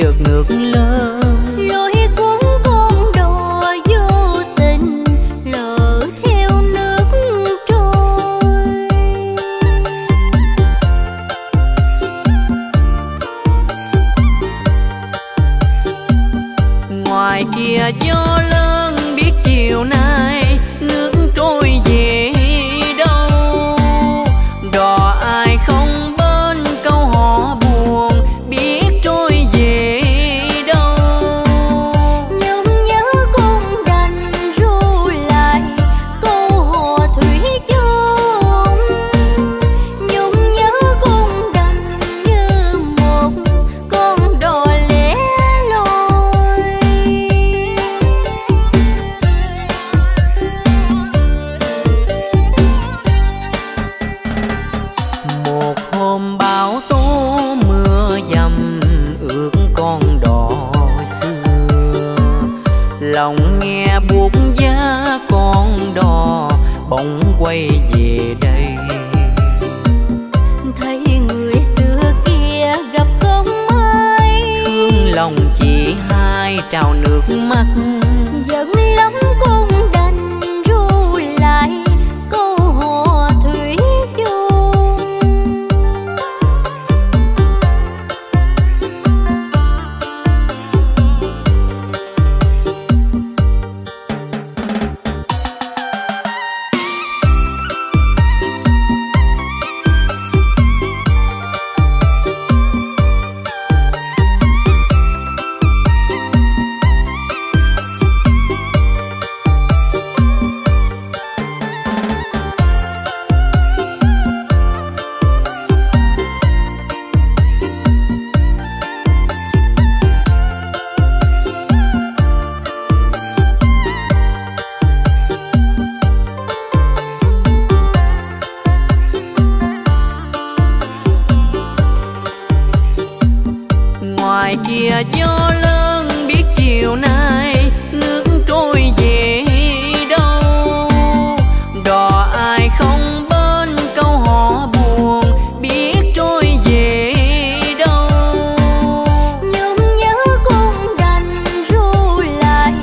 trượt ngược lớn. Lối cuốn con đò vô tình lỡ theo nước trôi. Ngoài kia gió lớn biết chiều nay nước trôi về đâu. Đò ai không bên câu hò buồn biết trôi về đâu. Nhưng nhớ cũng đành ru lại câu hò thủy chung. Nhưng nhớ cũng đành như một con đò lẻ loi. Một hôm bão tố mưa dầm ướt con đò xưa. Lòng nghe buốt giá con đò bỗng quay về đây. Thấy người xưa kia gặp không ai, thương lòng chị hai trào nước mắt. Giận lắm cũng đành ru lại câu hò thủy chung. Ngoài kia gió lớn biết chiều nay nước trôi về đâu. Đò ai không bên câu hò buồn biết trôi về đâu. Nhưng nhớ cũng đành ru lại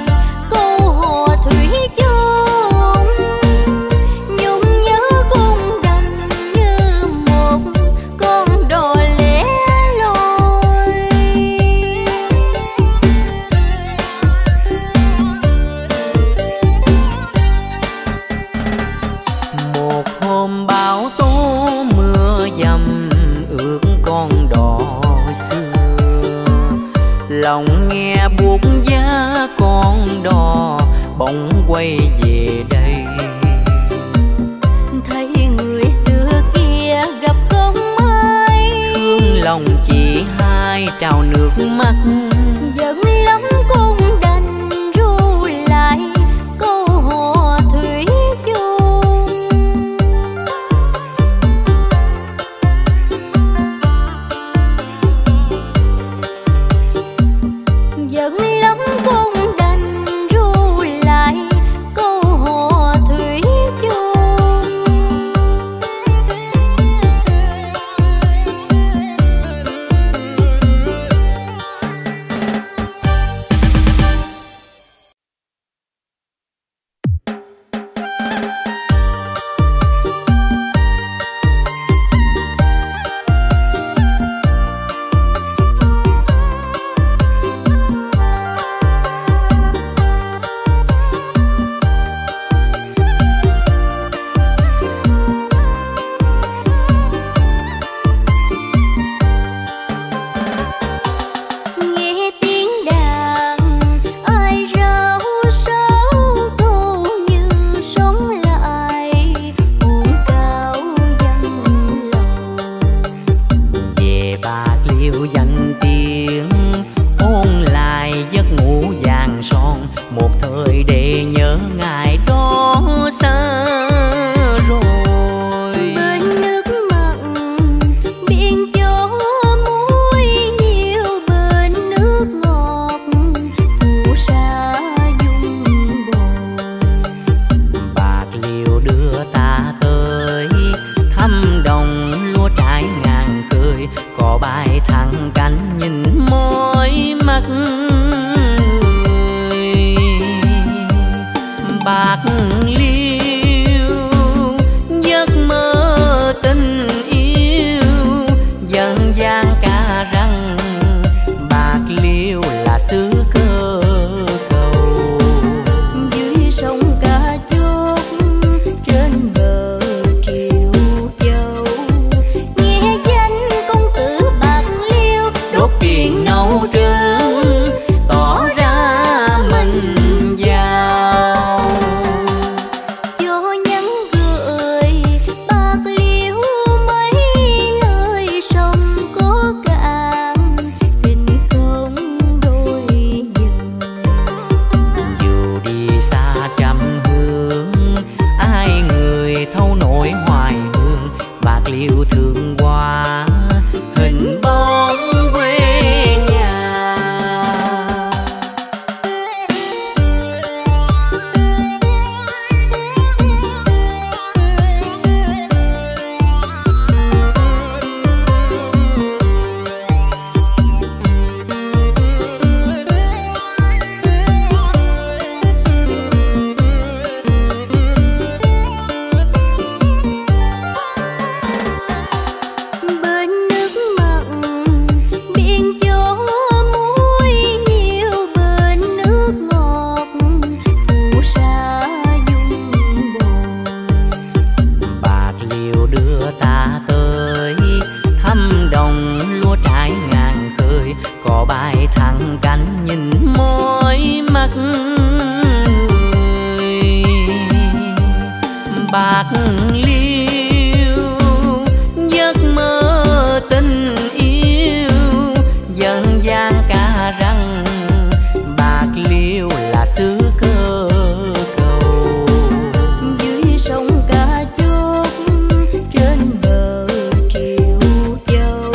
câu hò thủy chung. Nhưng nhớ cũng đành như một con đò lẻ loi. Một hôm bão tố mưa dầm ướt con đò xưa. Lòng nghe buốt giá con đò bỗng quay về đây. Thấy người xưa kia gặp không ai, Thương lòng chị hai trào nước mắt. Giận lắm cũng đành ru lại câu hò thủy chung. Giận lắm cũng đành ru lại câu hò thủy chung. Nghe tiếng đàn ai rao sáo câu như sống lại buồn cao dâng lòng. Về bạc liêu danh tiếng ôn lại giấc ngủ vàng son. Một thời để nhớ ngày đó xa rồi. Thăm đồng lúa trái ngàn cười có bài thẳng cánh nhìn môi mắt người bạc liêu, giấc mơ tình yêu dân gian ca rằng bạc liêu là xứ cơ cầu. Dưới sông Cá Chốt trên bờ Triệu Châu nghe danh công tử Bạc Liêu đốt biển nấu trương tỏ ra mình giàu. Cho nhắn gửi Bạc Liêu mấy nơi sông có cạn tình không đôi dừng. Dù đi xa trăm hướng ai người thấu nổi hoài hương, Bạc Liêu thương quá hình bóng. Bạc liêu, giấc mơ tình yêu dân gian ca rằng Bạc Liêu là xứ cơ cầu. Dưới sông Cá Chốt trên bờ Triệu Châu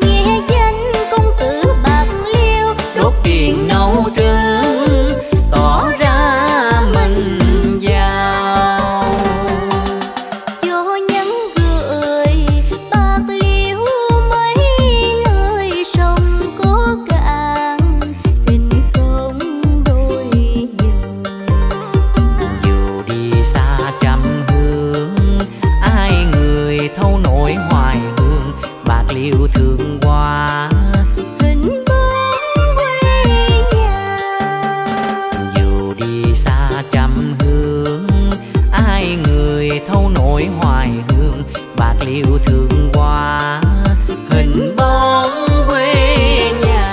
nghe danh công tử Bạc Liêu đốt biển nấu trương tỏ ra mình. Yêu thương quá hình bóng quê nhà, dù đi xa trăm hướng ai người thấu nổi hoài hương, Bạc Liêu thương quá hình bóng quê nhà.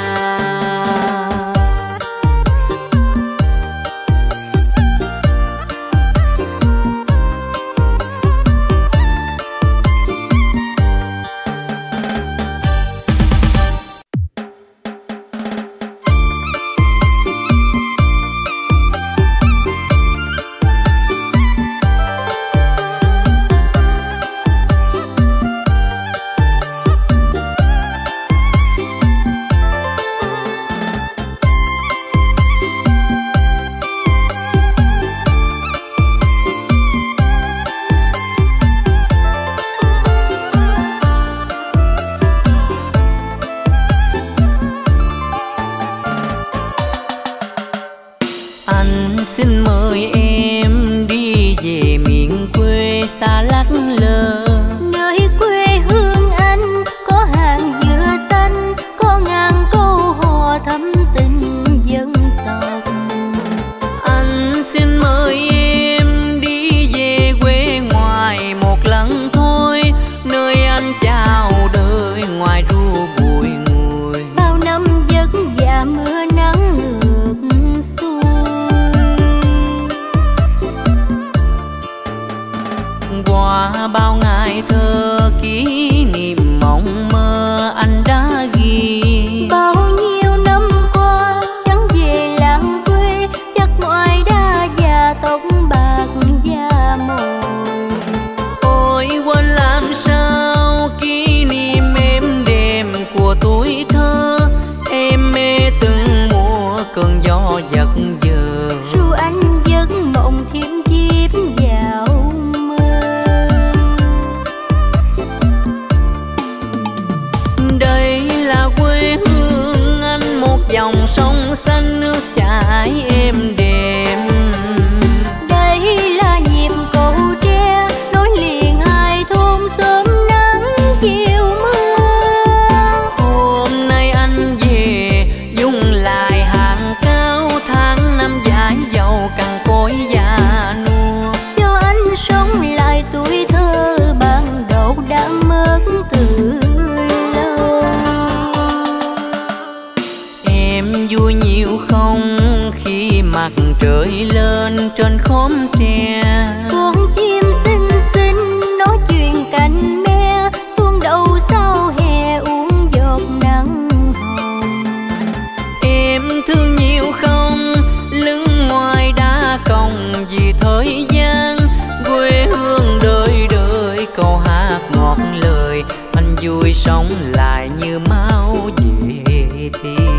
lại như máu về thiên.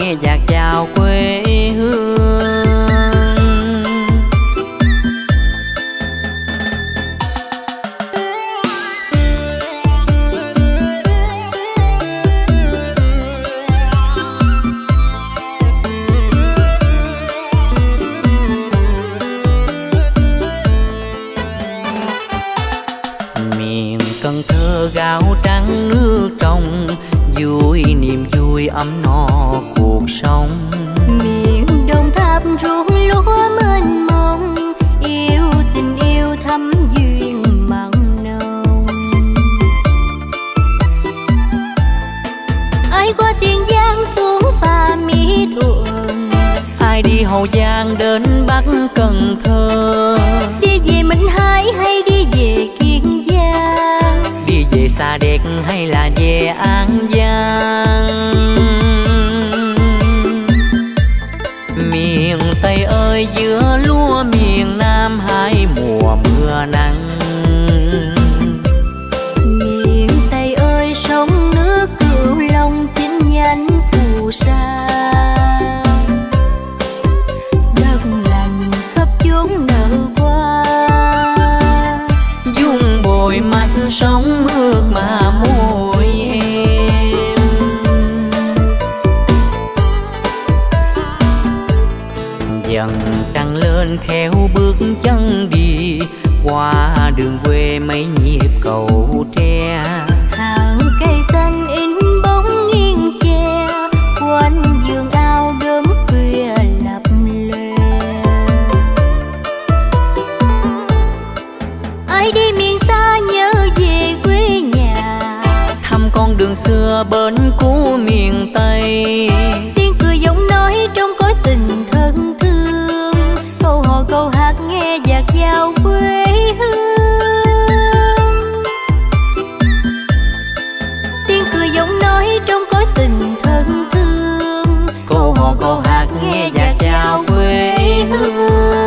Nghe giặc chào quê hương, đến Bắc Cần Thơ. Đi về Minh Hải hay đi về Kiên Giang? Đi về Sa Đéc hay là về An Giang? Miền Tây ơi giữa lúa miền Nam hai mùa mưa nắng. Miền Tây ơi sông nước Cửu Long chín nhánh phù sa. Đất lành khắp chốn nở qua. Dung bồi mạch sóng nước mà môi em. Dần trăng lên theo bước chân đi qua đường quê mấy nhịp cầu tre. Hàng cây xanh in bóng nghiêng che quanh vườn ao đốm khuya lập lè. Ai đi miền xa nhớ về quê nhà, thăm con đường xưa bến cũ miền Tây. Tiếng cười giọng nói trong cõi tình thân thương, câu hò câu hát nghe dạt dào quê. Câu hát nghe dạt dào quê hương.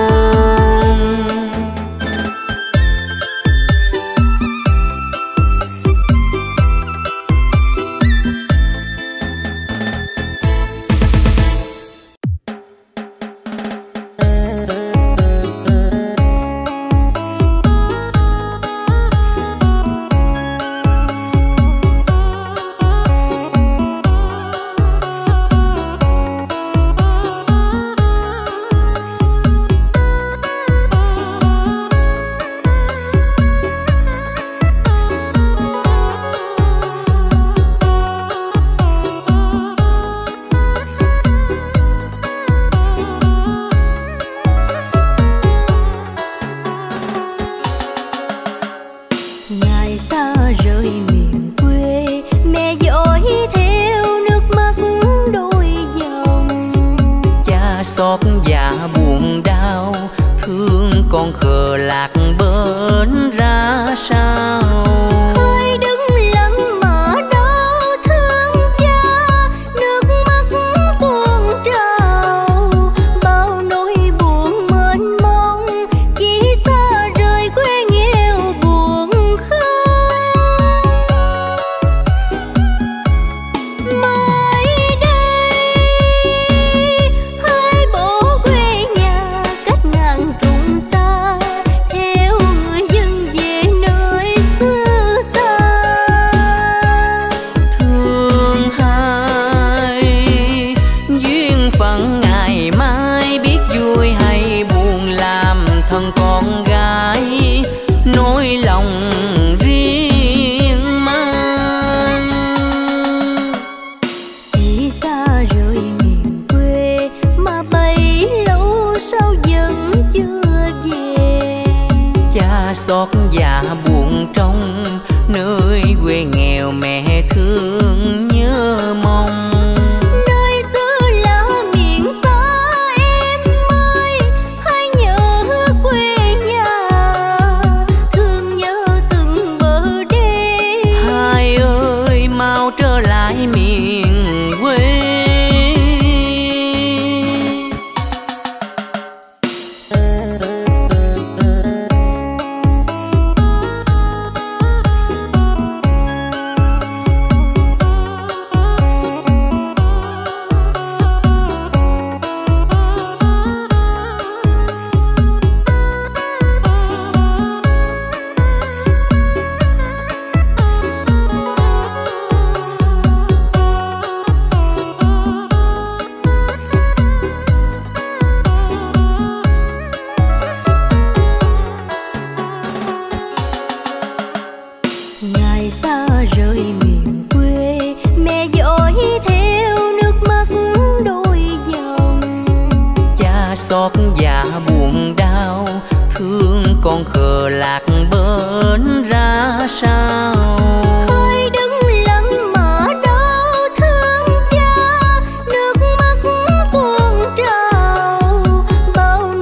Bao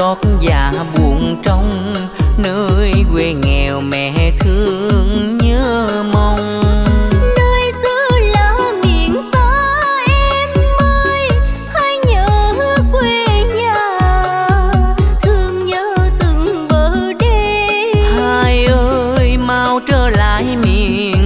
xót và buồn trong nơi quê nghèo mẹ thương nhớ mong. Nơi xứ lỡ miền xa em ơi, hãy nhớ quê nhà, thương nhớ từng bờ đê. Hai ơi mau trở lại miền.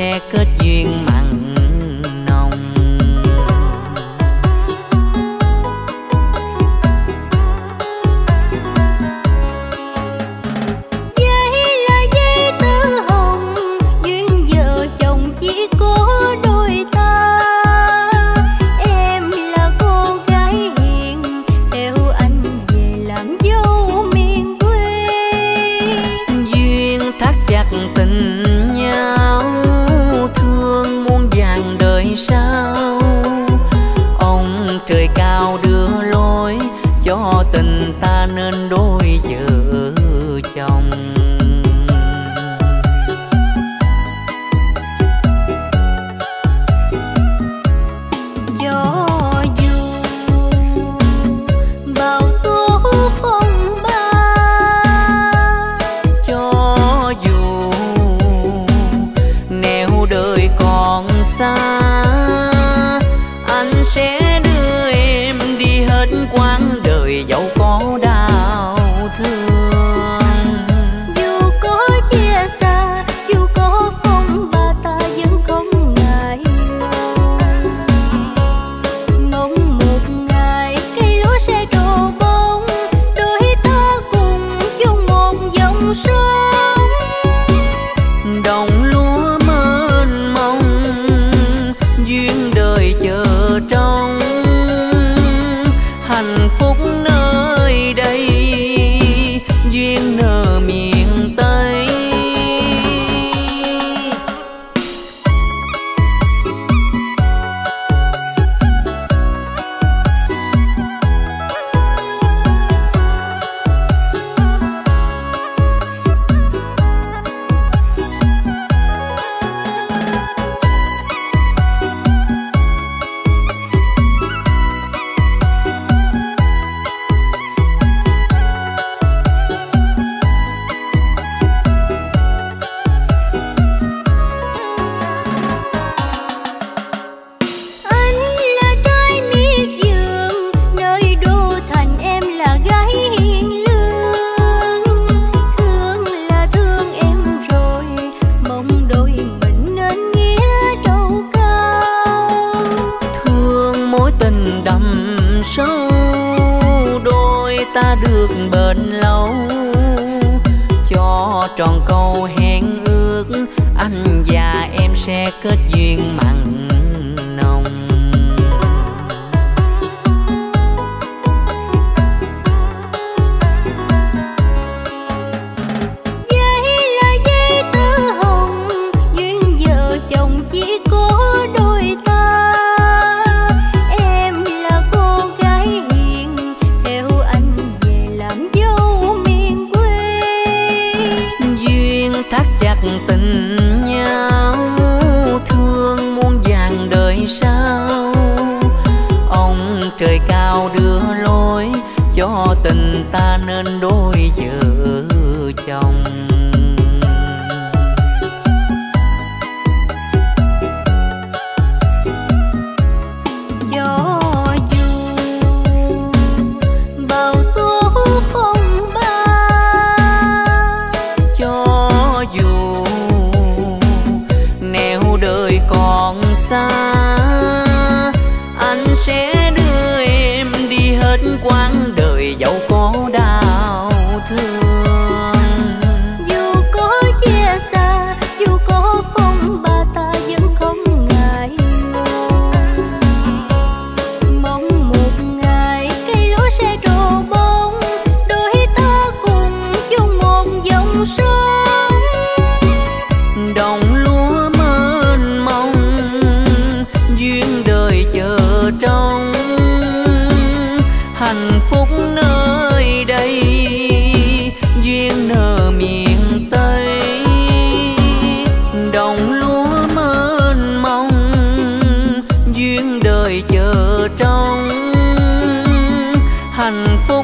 Chỉ có đôi ta, em là cô gái ta nên đôi vợ chồng. Hạnh phúc